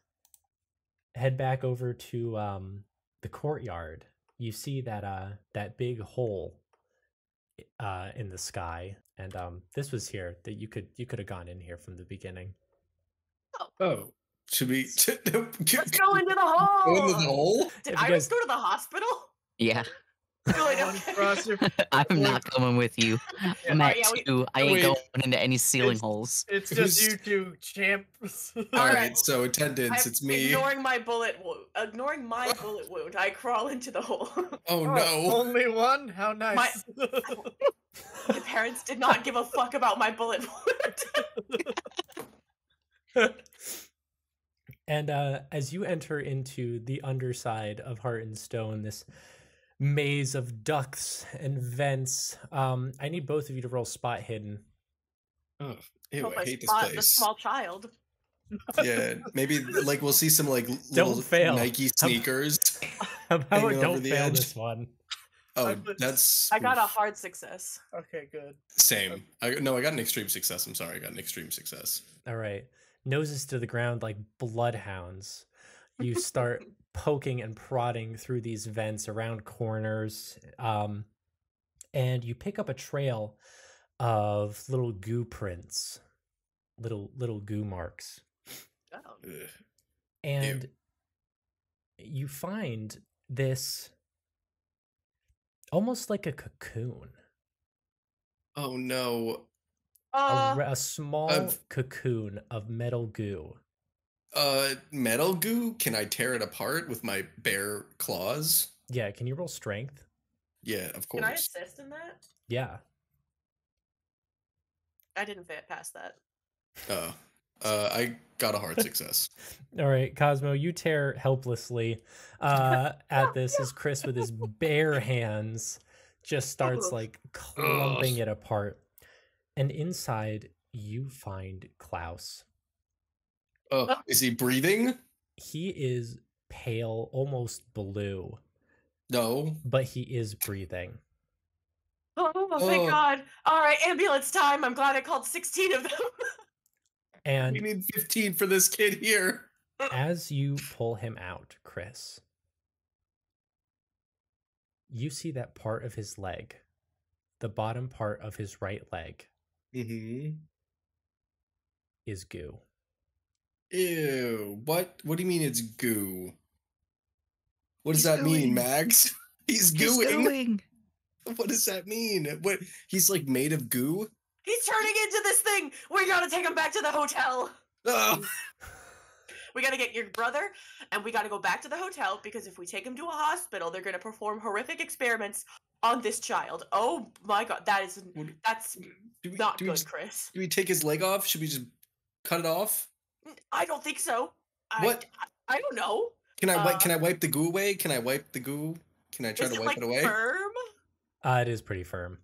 head back over to um, the courtyard, you see that uh, that big hole uh, in the sky. And um, this was here that you could you could have gone in here from the beginning. Oh. oh. Should we? Should, Let's go into the hole. Go into the hole? Did Iris go to the hospital? Yeah. Really, okay. I'm not coming with you. I'm at yeah, we, two. I ain't wait. going into any ceiling it's, holes. It's just you two champs. All right, so attendance, I'm it's me. Ignoring my bullet wound. Ignoring my bullet wound, I crawl into the hole. Oh, oh no! Only one? How nice. My, my parents did not give a fuck about my bullet wound. And uh, as you enter into the underside of Hart and Stone, this maze of ducts and vents, um, I need both of you to roll spot hidden. Oh, ew, I, I hate spot this place. The small child. Yeah, maybe like we'll see some like little Nike sneakers. How about don't fail edge. This one? Oh, that's. I got oof. a hard success. Okay, good. Same. I, no, I got an extreme success. I'm sorry, I got an extreme success. All right. Noses to the ground like bloodhounds. You start poking and prodding through these vents around corners. Um, and you pick up a trail of little goo prints, little little goo marks. Oh. And Ew. you find this almost like a cocoon. Oh, no. Uh, a, a small uh, cocoon of metal goo. Uh, metal goo? Can I tear it apart with my bare claws? Yeah, can you roll strength? Yeah, of course. Can I assist in that? Yeah. I didn't fit past that. Uh, uh, I got a hard success. All right, Cosmo, you tear helplessly uh, at this as Chris with his bare hands just starts like clumping Ugh. it apart. And inside, you find Klaus. Oh, uh, is he breathing? He is pale, almost blue. No. But he is breathing. Oh, oh, thank God. All right, ambulance time. I'm glad I called sixteen of them. And we need fifteen for this kid here. As you pull him out, Chris, you see that part of his leg, the bottom part of his right leg. Mm-hmm. Is goo. Ew. What what do you mean it's goo? What he's does that gooing. mean, Max? He's, he's gooing. gooing. What does that mean? What he's like made of goo? He's turning into this thing. We gotta take him back to the hotel. Oh. We gotta get your brother and we gotta go back to the hotel, because if we take him to a hospital, they're gonna perform horrific experiments on this child. Oh my God, that is that's do we, not do good, we just, Chris. Do we take his leg off? Should we just cut it off? I don't think so. What? I, I don't know. Can I uh, can I wipe the goo away? Can I wipe the goo? Can I try to wipe like it away? Firm? Uh, it is pretty firm.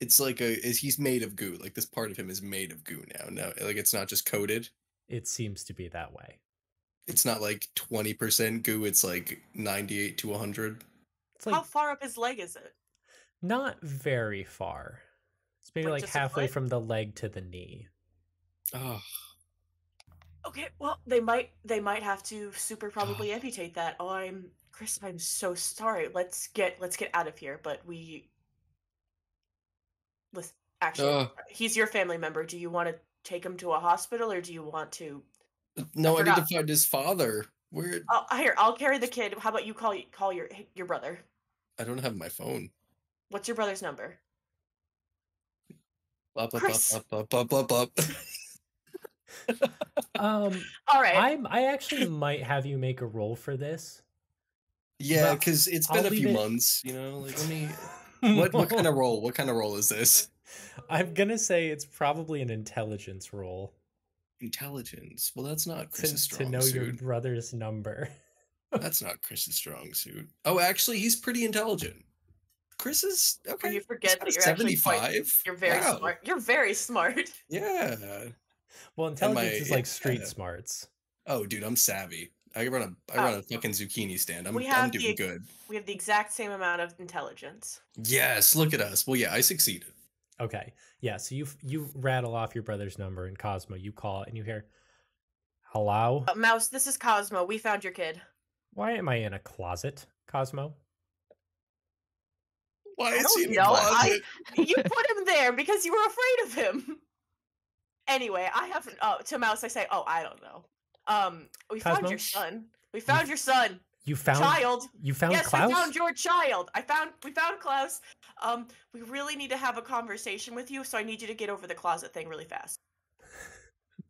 It's like a is he's made of goo. Like this part of him is made of goo now. No, like it's not just coated. It seems to be that way. It's not like twenty percent goo. It's like ninety-eight to a hundred. Like, how far up his leg is it? Not very far. It's maybe like, like halfway from the leg to the knee. Oh. Okay, well, they might they might have to super probably oh. amputate that. Oh, I'm Chris, I'm so sorry. Let's get let's get out of here, but we Listen, actually, oh. he's your family member. Do you want to take him to a hospital, or do you want to No, I, I need to find his father. Where? Oh, here, I'll carry the kid. How about you call call your your brother? I don't have my phone. What's your brother's number? Blah blah Chris. blah blah blah blah blah. um. All right. I'm. I actually might have you make a roll for this. Yeah, because it's been I'll a few it... months. You know, like let me. What what kind of roll? What kind of roll is this? I'm gonna say it's probably an intelligence roll. Intelligence. Well, that's not Chris's strong to know suit. Your brother's number. That's not Chris's strong suit. Oh, actually, he's pretty intelligent. Chris is okay. When you forget that you're seventy-five. Actually quite, you're very wow. smart. You're very smart. Yeah. Well, intelligence I, is like street uh, smarts. Oh, dude, I'm savvy. I run a I run oh. a fucking zucchini stand. I'm, I'm doing the, good. We have the exact same amount of intelligence. Yes, look at us. Well, yeah, I succeeded. Okay, yeah. So you you rattle off your brother's number, and Cosmo, you call and you hear, "Hello, uh, Mouse. This is Cosmo. We found your kid." Why am I in a closet, Cosmo? Why is he in a closet? I, you put him there because you were afraid of him. Anyway, I have uh, to Mouse. I say, "Oh, I don't know." Um, we Cosmo? found your son. We found you, your son. You found child. You found yes, Klaus? Yes, we found your child. I found. We found Klaus. Um, we really need to have a conversation with you, so I need you to get over the closet thing really fast.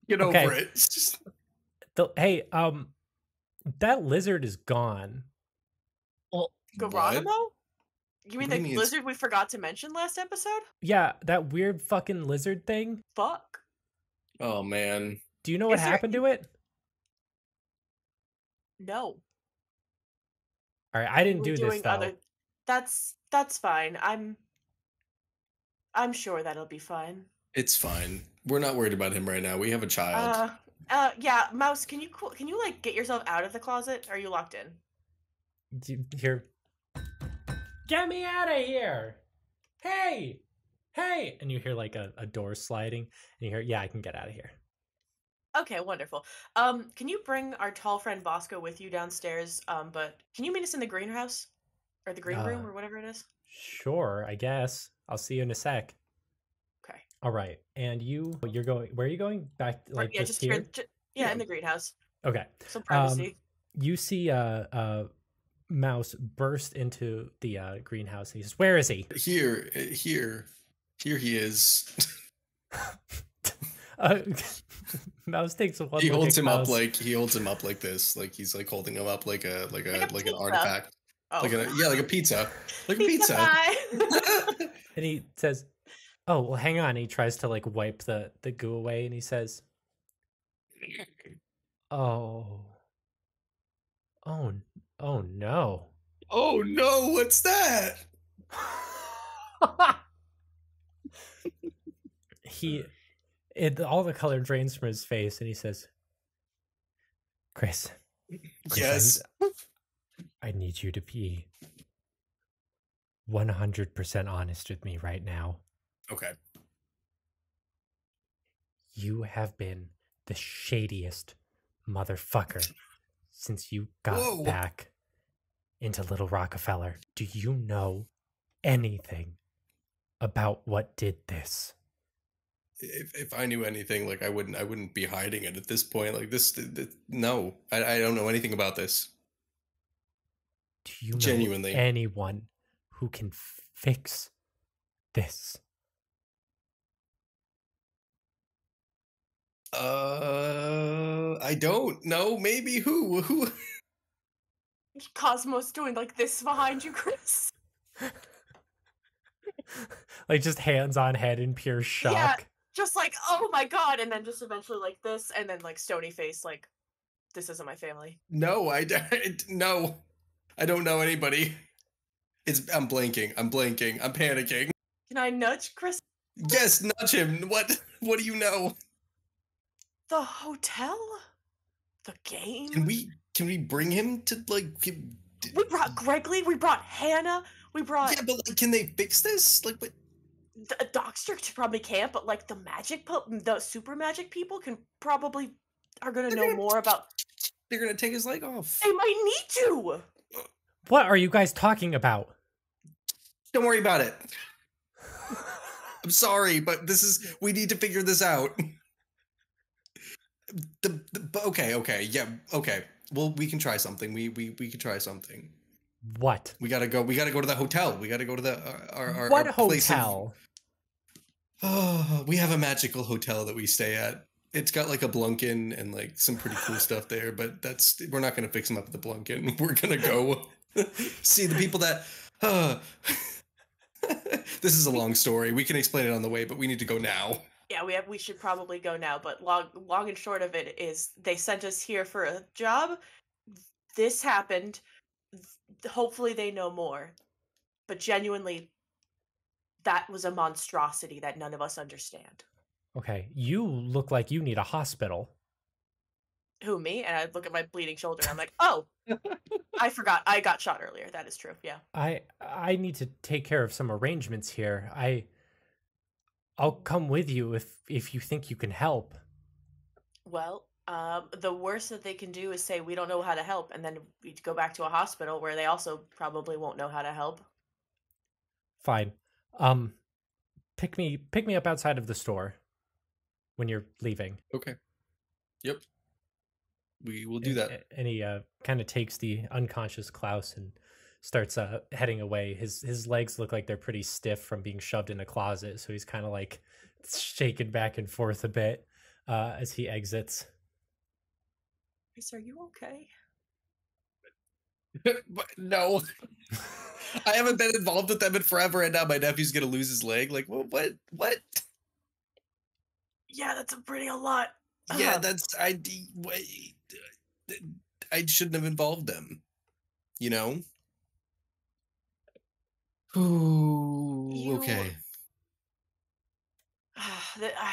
Get okay. over it. Just... The, hey, um, that lizard is gone. Well, Geronimo? You mean what the means? lizard we forgot to mention last episode? Yeah, that weird fucking lizard thing. Fuck. Oh man. Do you know what is happened there... to it? No. All right, I didn't We're do this though. Other... That's that's fine. I'm I'm sure that'll be fine. It's fine. We're not worried about him right now. We have a child. Uh, uh yeah, Mouse, can you can you like get yourself out of the closet? Are you locked in? Do you hear? Get me out of here. Hey. Hey, and you hear like a, a door sliding and you hear, "Yeah, I can get out of here." Okay, wonderful. Um, can you bring our tall friend Bosco with you downstairs? Um, but can you meet us in the greenhouse or the green uh, room or whatever it is? Sure, I guess. I'll see you in a sec. Okay. All right. And you, you're going, where are you going? Back, like yeah, just, just here? Just, yeah, yeah, in the greenhouse. Okay. Some privacy. Um, you see uh, uh, Mouse burst into the uh, greenhouse. And he says, "Where is he?" Here, here, here he is. Uh, Mouse takes one. He holds him Mouse. up like he holds him up like this, like he's like holding him up like a like a like, a like an artifact, oh. like a, yeah, like a pizza, like pizza a pizza. And he says, "Oh, well, hang on." He tries to like wipe the the goo away, and he says, "Oh, oh, oh no, oh no, what's that?" he. It, all the color drains from his face, and he says, Chris, Chris yes. I need you to be one hundred percent honest with me right now. Okay. You have been the shadiest motherfucker since you got Whoa. back into Little Rockefeller. Do you know anything about what did this? If if I knew anything, like I wouldn't, I wouldn't be hiding it at this point. Like this, this no, I I don't know anything about this. Do you genuinely know anyone who can fix this? Uh, I don't know. Maybe who who? Cosmo's doing like this behind you, Chris. Like just hands on head in pure shock. Yeah. Just like, oh my god, and then just eventually like this, and then like stony face, like, this isn't my family. No, I don't. No, I don't know anybody. It's I'm blanking. I'm blanking. I'm panicking. Can I nudge Chris? Yes, nudge him. What? What do you know? The hotel, the game. Can we? Can we bring him to like? Can, we brought Gregory. We brought Hannah. We brought. Yeah, but like, can they fix this? Like, what? A doctor probably can't, but like the magic, the super magic people can probably are gonna they're know gonna, more about. They're gonna take his leg off. They might need to. What are you guys talking about? Don't worry about it. I'm sorry, but this is we need to figure this out. The, the okay, okay, yeah, okay. Well, we can try something. We we we can try something. What? We gotta go. We gotta go to the hotel. We gotta go to the uh, our our what our hotel? Place. Oh, we have a magical hotel that we stay at. It's got like a Blunken and like some pretty cool stuff there, but that's we're not gonna fix them up at the Blunken. We're gonna go see the people that. Uh, this is a long story. We can explain it on the way, but we need to go now. Yeah, we have. We should probably go now. But long, long and short of it is, they sent us here for a job. This happened. Hopefully they know more. But genuinely, that was a monstrosity that none of us understand. Okay, you look like you need a hospital. Who, me? And I look at my bleeding shoulder and I'm like, oh, I forgot. I got shot earlier. That is true. Yeah. I I need to take care of some arrangements here. I, I'll come with you if, if you think you can help. Well, um, the worst that they can do is say, we don't know how to help. And then we go back to a hospital where they also probably won't know how to help. Fine. Um, pick me, pick me up outside of the store when you're leaving. Okay. Yep. We will do that. And he uh, kind of takes the unconscious Klaus and starts uh, heading away. His his legs look like they're pretty stiff from being shoved in a closet, so he's kind of like shaken back and forth a bit uh, as he exits. Chris, are you okay? But no. I haven't been involved with them in forever, and now my nephew's going to lose his leg. Like, well, what? What? Yeah, that's a pretty a lot. Yeah, uh-huh. that's... I... Wait. I shouldn't have involved them, you know? Ooh, you... okay. I,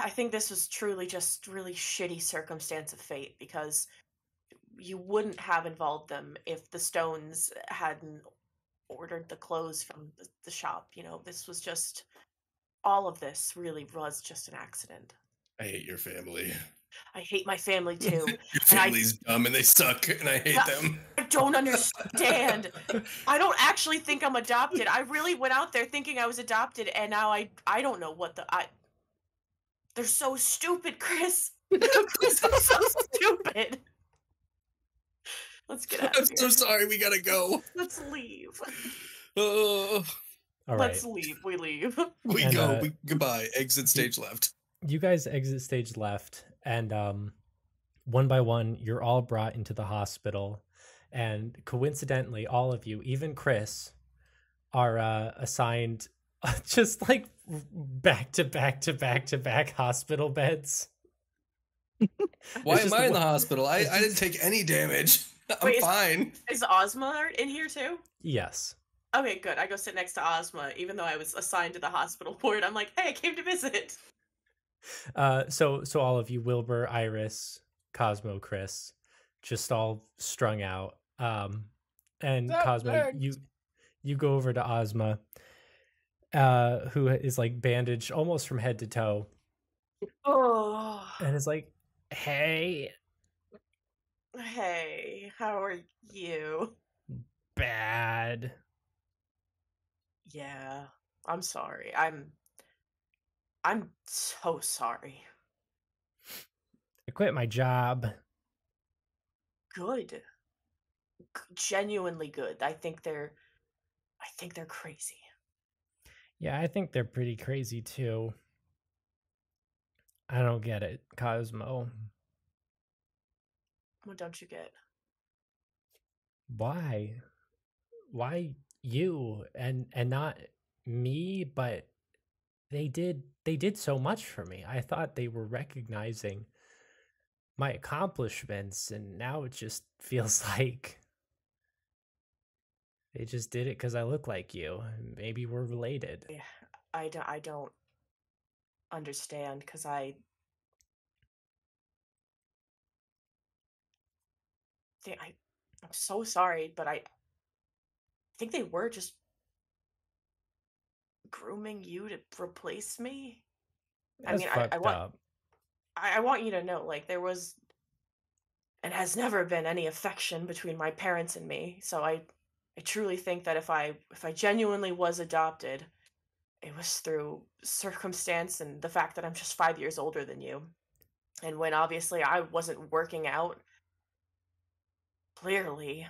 I think this was truly just really shitty circumstance of fate, because you wouldn't have involved them if the Stones hadn't ordered the clothes from the shop, you know? This was just... All of this really was just an accident. I hate your family. I hate my family too. Your family's I, dumb and they suck and I hate I, them. I don't understand. I don't actually think I'm adopted. I really went out there thinking I was adopted and now I I don't know what the... I. They're so stupid, Chris. Chris, I'm so stupid. Let's get out of here. I'm so sorry. We gotta go. Let's leave. Uh, All right. Let's leave. We leave. We and, go. Uh, we, goodbye. Exit stage left. You guys exit stage left, and um, one by one, you're all brought into the hospital. And coincidentally, all of you, even Chris, are uh, assigned just like back to back to back to back hospital beds. Why am I in the hospital? I, I didn't take any damage. I'm Wait, fine. Is, is Ozma in here too? Yes. Okay, good. I go sit next to Ozma, even though I was assigned to the hospital ward. I'm like, hey, I came to visit. Uh, so, so all of you, Wilbur, Iris, Cosmo, Chris, just all strung out. Um, and that Cosmo, worked. you, you go over to Ozma, uh, who is like bandaged almost from head to toe. Oh. And is like, hey. Hey, how are you? Bad. Yeah, I'm sorry. I'm... I'm so sorry. I quit my job. Good. G- genuinely good. I think they're, I think they're crazy. Yeah, I think they're pretty crazy too. I don't get it, Cosmo. What don't you get? Why? Why you and and not me, but They did they did so much for me. I thought they were recognizing my accomplishments, and now it just feels like they just did it because I look like you. Maybe we're related. Yeah, I, do, I don't understand because I... They, I... I'm so sorry, but I, I think they were just grooming you to replace me. That's I mean, I, I want, I, I want you to know, like, there was, and has never been any affection between my parents and me. So I, I truly think that if I, if I genuinely was adopted, it was through circumstance and the fact that I'm just five years older than you, and when obviously I wasn't working out. Clearly,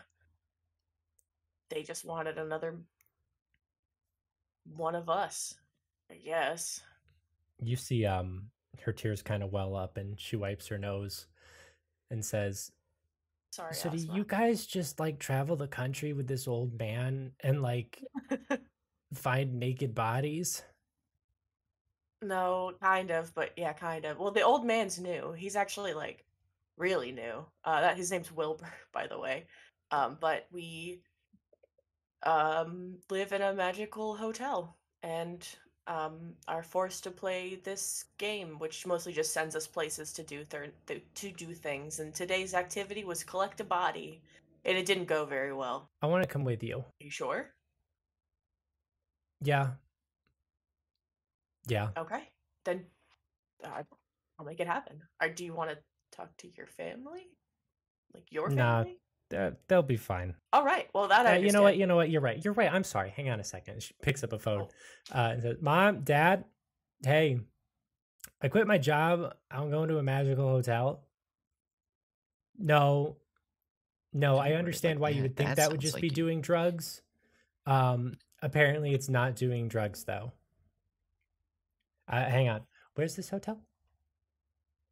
they just wanted another. One of us, I guess. You see um her tears kind of well up and she wipes her nose and says, sorry, so Asma. Do you guys just like travel the country with this old man and like find naked bodies? No, kind of, but yeah, kind of. Well, the old man's new. He's actually like really new. Uh that his name's Wilbur, by the way. Um but we um, live in a magical hotel and um, are forced to play this game, which mostly just sends us places to do thir- th- to do things. And today's activity was collect a body, and it didn't go very well. I want to come with you. Are you sure? Yeah. Yeah. Okay. Then uh, I'll make it happen. Or do you want to talk to your family? Like your family? Nah. Uh, they'll be fine. All right. Well, that I uh, you know what, you know what, you're right. You're right. I'm sorry. Hang on a second. She picks up a phone. Oh. Uh, and says, "Mom, Dad, hey, I quit my job. I'm going to a magical hotel." No, no, I understand why you would think that would just be doing drugs. Um, apparently, it's not doing drugs though. Uh, hang on. Where's this hotel?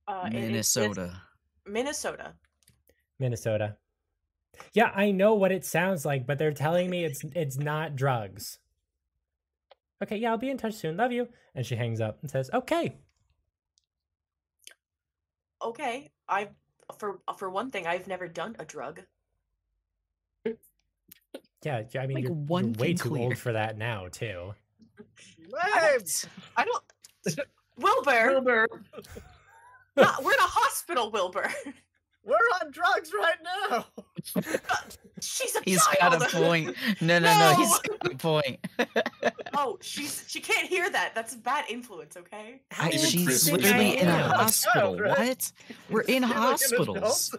Uh, Minnesota. Minnesota. Minnesota. Yeah, I know what it sounds like, but they're telling me it's it's not drugs. Okay, yeah, I'll be in touch soon. Love you. And she hangs up and says, "Okay." Okay, I for for one thing, I've never done a drug. Yeah, I mean, like you're, one you're way too clear. Old for that now, too. I don't. I don't Wilbur. Wilbur. Not, we're in a hospital, Wilbur. We're on drugs right now. She's a he's child. He's got a point. No, no, no, no, he's got a point. Oh, she's she can't hear that. That's a bad influence, okay? I, she's literally in a hospital. Child, right? What? We're in she hospitals.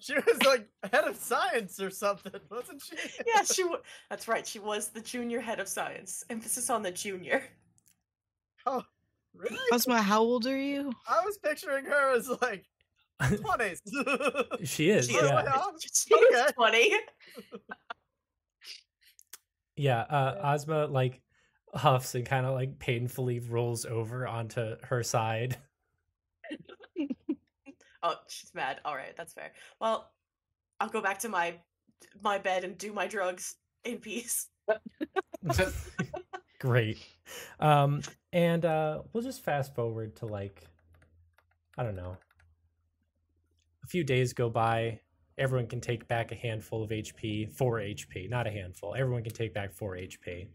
She was like head of science or something, wasn't she? Yeah, she was. That's right. She was the junior head of science. Emphasis on the junior. Oh, really? Cosmo, how old are you? I was picturing her as like twenties. She is. She yeah. is, she okay. is twenty. Yeah, uh, Ozma like huffs and kind of like painfully rolls over onto her side. Oh, she's mad. All right, that's fair. Well, I'll go back to my my bed and do my drugs in peace. Great. Um, and uh, we'll just fast forward to like, I don't know. A few days go by. Everyone can take back a handful of H P. Four H P, not a handful. Everyone can take back four H P.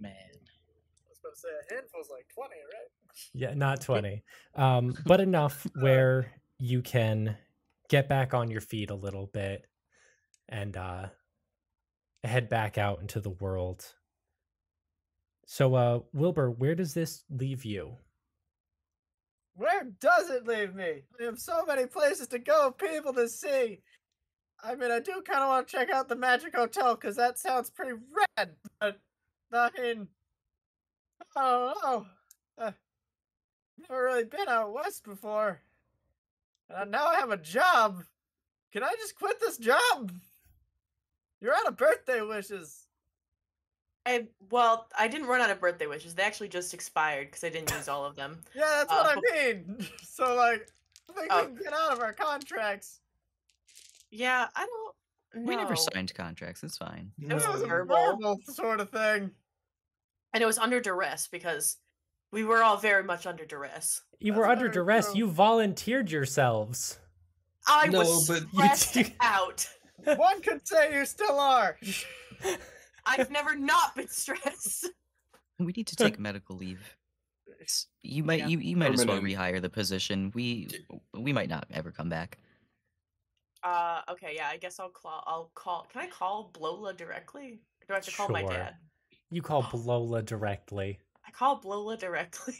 Man, I was about to say a handful's like twenty, right? Yeah, not twenty, um, but enough where you can get back on your feet a little bit and uh, head back out into the world. So, uh, Wilbur, where does this leave you? Where does it leave me? I have so many places to go, people to see. I mean, I do kind of want to check out the Magic Hotel, because that sounds pretty rad, but I mean, I don't know. I've never really been out west before. And now I have a job. Can I just quit this job? You're out of birthday wishes. I, well, I didn't run out of birthday wishes. They actually just expired because I didn't use all of them. Yeah, that's uh, what I mean. So, like, I think uh, we can get out of our contracts. Yeah, I don't know. We never signed contracts. It's fine. It was, it was a verbal sort of thing. And it was under duress because we were all very much under duress. You that's were under duress. True. You volunteered yourselves. I no, was but stressed you out. One could say you still are. I've never not been stressed. We need to take medical leave. You might, yeah. you, you might as well rehire the position. We, we might not ever come back. Uh, okay, yeah. I guess I'll call. I'll call. Can I call Blola directly? Or do I have to sure. call my dad? You call Blola directly. I call Blola directly.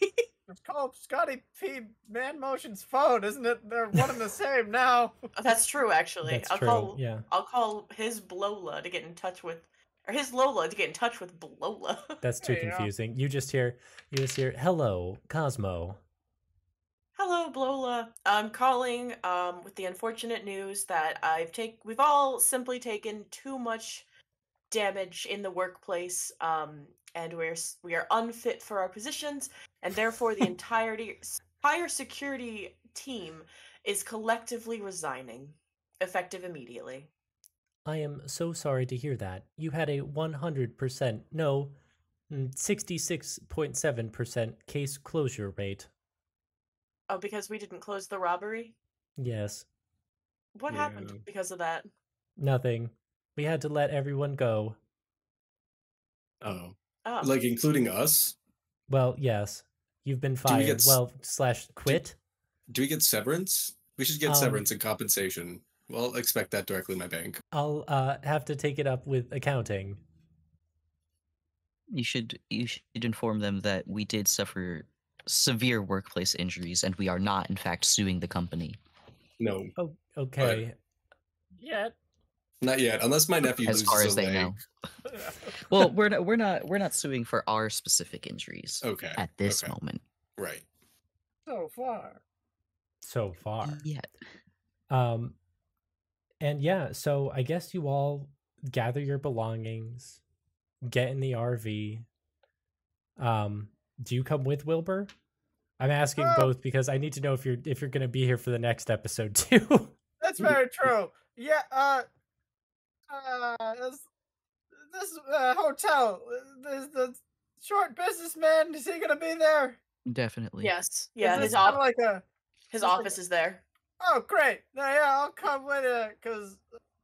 Call Scotty P. Man Motion's phone, isn't it? They're one and the same now. Oh, that's true, actually. That's I'll true. Call. Yeah. I'll call his Blola to get in touch with. Or his Lola to get in touch with Blola. That's too confusing. You just hear, you just hear, hello, Cosmo. Hello, Blola. I'm calling um, with the unfortunate news that I've take, we've all simply taken too much damage in the workplace, um, and we're we are unfit for our positions, and therefore the entirety entire security team is collectively resigning, effective immediately. I am so sorry to hear that. You had a one hundred percent, no, sixty-six point seven percent case closure rate. Oh, because we didn't close the robbery? Yes. What yeah. happened because of that? Nothing. We had to let everyone go. Oh. Oh. Like, including us? Well, yes. You've been fired. We get, well, slash quit. Do, do we get severance? We should get um, severance and compensation. Well, I'll expect that directly in my bank. I'll uh, have to take it up with accounting. You should, you should inform them that we did suffer severe workplace injuries, and we are not, in fact, suing the company. No. Oh, okay. Yet. Not yet, unless my nephew loses a leg. As far as they know. Well, we're not, we're not we're not suing for our specific injuries. Okay. At this okay. moment. Right. So far. So far. Yeah. Um, and yeah, so I guess you all gather your belongings, get in the R V. Um, do you come with Wilbur? I'm asking oh. both because I need to know if you're if you're going to be here for the next episode too. That's very true. Yeah. Uh. Uh. This, this uh, hotel. This the short businessman. Is he going to be there? Definitely. Yes. Yeah. His office. Like a, his office like, is there. Oh, great. Now, yeah, I'll come with it because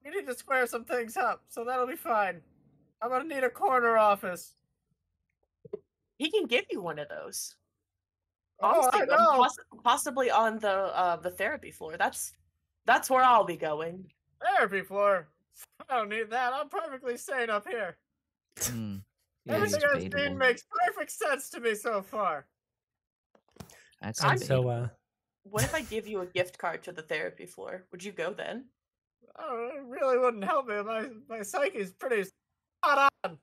we need to square some things up. So that'll be fine. I'm going to need a corner office. He can give you one of those. Honestly, oh, I know. Poss possibly on the uh, the therapy floor. That's that's where I'll be going. Therapy floor? I don't need that. I'm perfectly sane up here. Mm, Everything I've seen makes perfect sense to me so far. That sounds so... Uh... What if I give you a gift card to the therapy floor? Would you go then? Oh, it really wouldn't help me. My, my psyche's pretty spot on.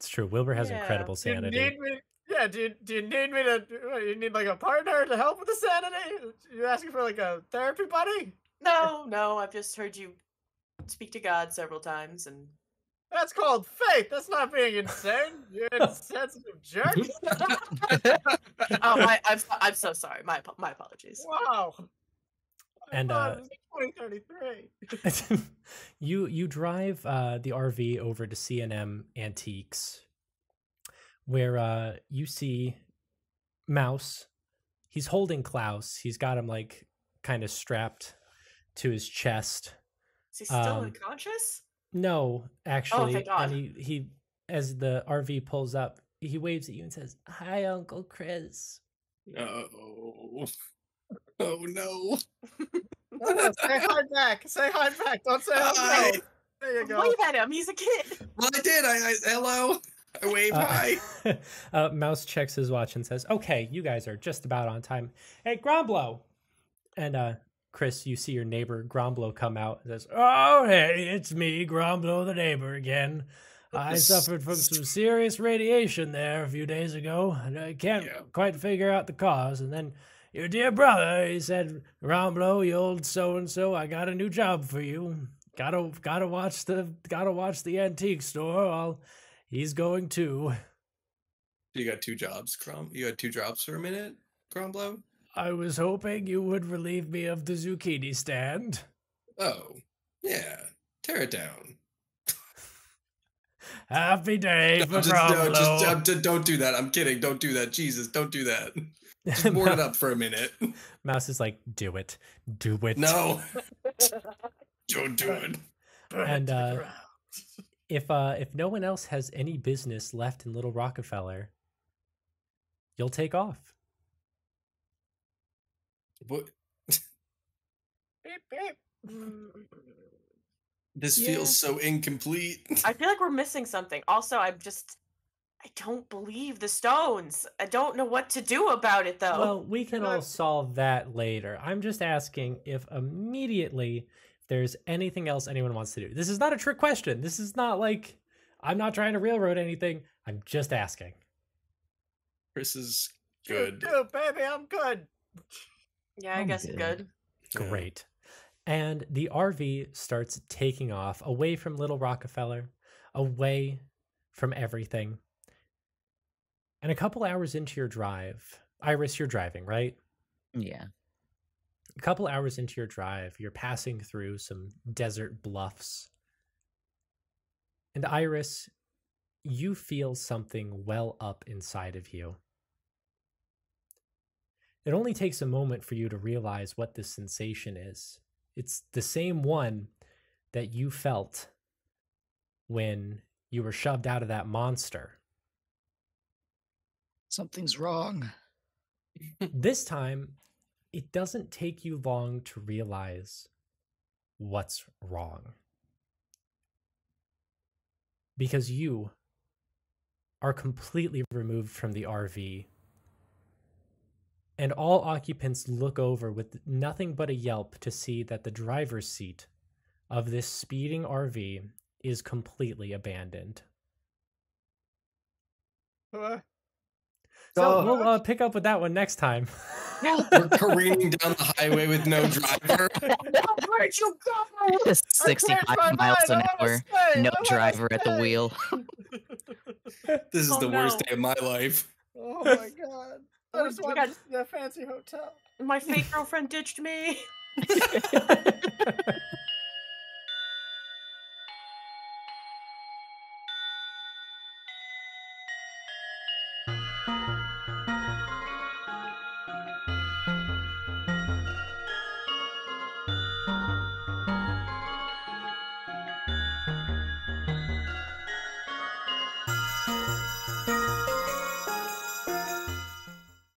It's true. Wilbur has yeah. incredible sanity. You need me... Yeah, do you, do you need me to, what, you need like a partner to help with the sanity? You're asking for like a therapy buddy? No, no, I've just heard you speak to God several times and... That's called faith! That's not being insane, you insensitive jerk! Oh, my, I'm, I'm so sorry, my my apologies. Wow! My and uh, twenty thirty-three. you, you drive uh, the R V over to C and M Antiques, where uh, you see Mouse. He's holding Klaus. He's got him, like, kind of strapped to his chest. Is he still um, unconscious? No, actually. Oh, thank God. And he, he, as the R V pulls up, he waves at you and says, "Hi, Uncle Chris." Oh. Oh, no. Say hi back. Say hi back. Don't say hi. No. There you go. Wave at him. He's a kid. Well, I did. I, I hello. I wave uh, hi. uh, Mouse checks his watch and says, "Okay, you guys are just about on time. Hey, Gromblo." And uh, Chris, you see your neighbor Gromblo come out and says, "Oh, hey, it's me, Gromblo the neighbor again. I suffered from some serious radiation there a few days ago, and I can't yeah. quite figure out the cause. And then your dear brother, he said, 'Gromblo, you old so-and-so, I got a new job for you. Gotta, gotta watch the, gotta watch the antique store. I'll... He's going too.'" You got two jobs, Crom. You had two jobs for a minute, Gromblo? I was hoping you would relieve me of the zucchini stand. Oh, yeah. Tear it down. Happy day for Gromblo. No, just, I'm, just, don't do that. I'm kidding. Don't do that. Jesus, don't do that. Just board it up for a minute. Mouse is like, "Do it. Do it. No. Don't do it." And, uh... If uh, if no one else has any business left in Little Rockefeller, you'll take off. What? Beep, beep. This yeah. feels so incomplete. I feel like we're missing something. Also, I'm just, I don't believe the stones. I don't know what to do about it, though. Well, we can all solve that later. I'm just asking if immediately... there's anything else anyone wants to do. This is not a trick question. This is not like, I'm not trying to railroad anything. I'm just asking. Chris is good. You do, baby, I'm good. Yeah, I I'm guess good. good. Great. And the R V starts taking off away from Little Rockefeller, away from everything. And a couple hours into your drive, Iris, you're driving, right? Yeah. A couple hours into your drive, you're passing through some desert bluffs. And Iris, you feel something well up inside of you. It only takes a moment for you to realize what this sensation is. It's the same one that you felt when you were shoved out of that monster. Something's wrong. This time, it doesn't take you long to realize what's wrong. Because you are completely removed from the R V, and all occupants look over with nothing but a yelp to see that the driver's seat of this speeding R V is completely abandoned. Uh, so uh, we'll uh, pick up with that one next time. We're careening down the highway with no driver. Where'd you go? Just sixty-five miles an hour, no driver at the wheel. This is oh, the no. worst day of my life. Oh my god. I just want to the fancy hotel. My fake girlfriend ditched me.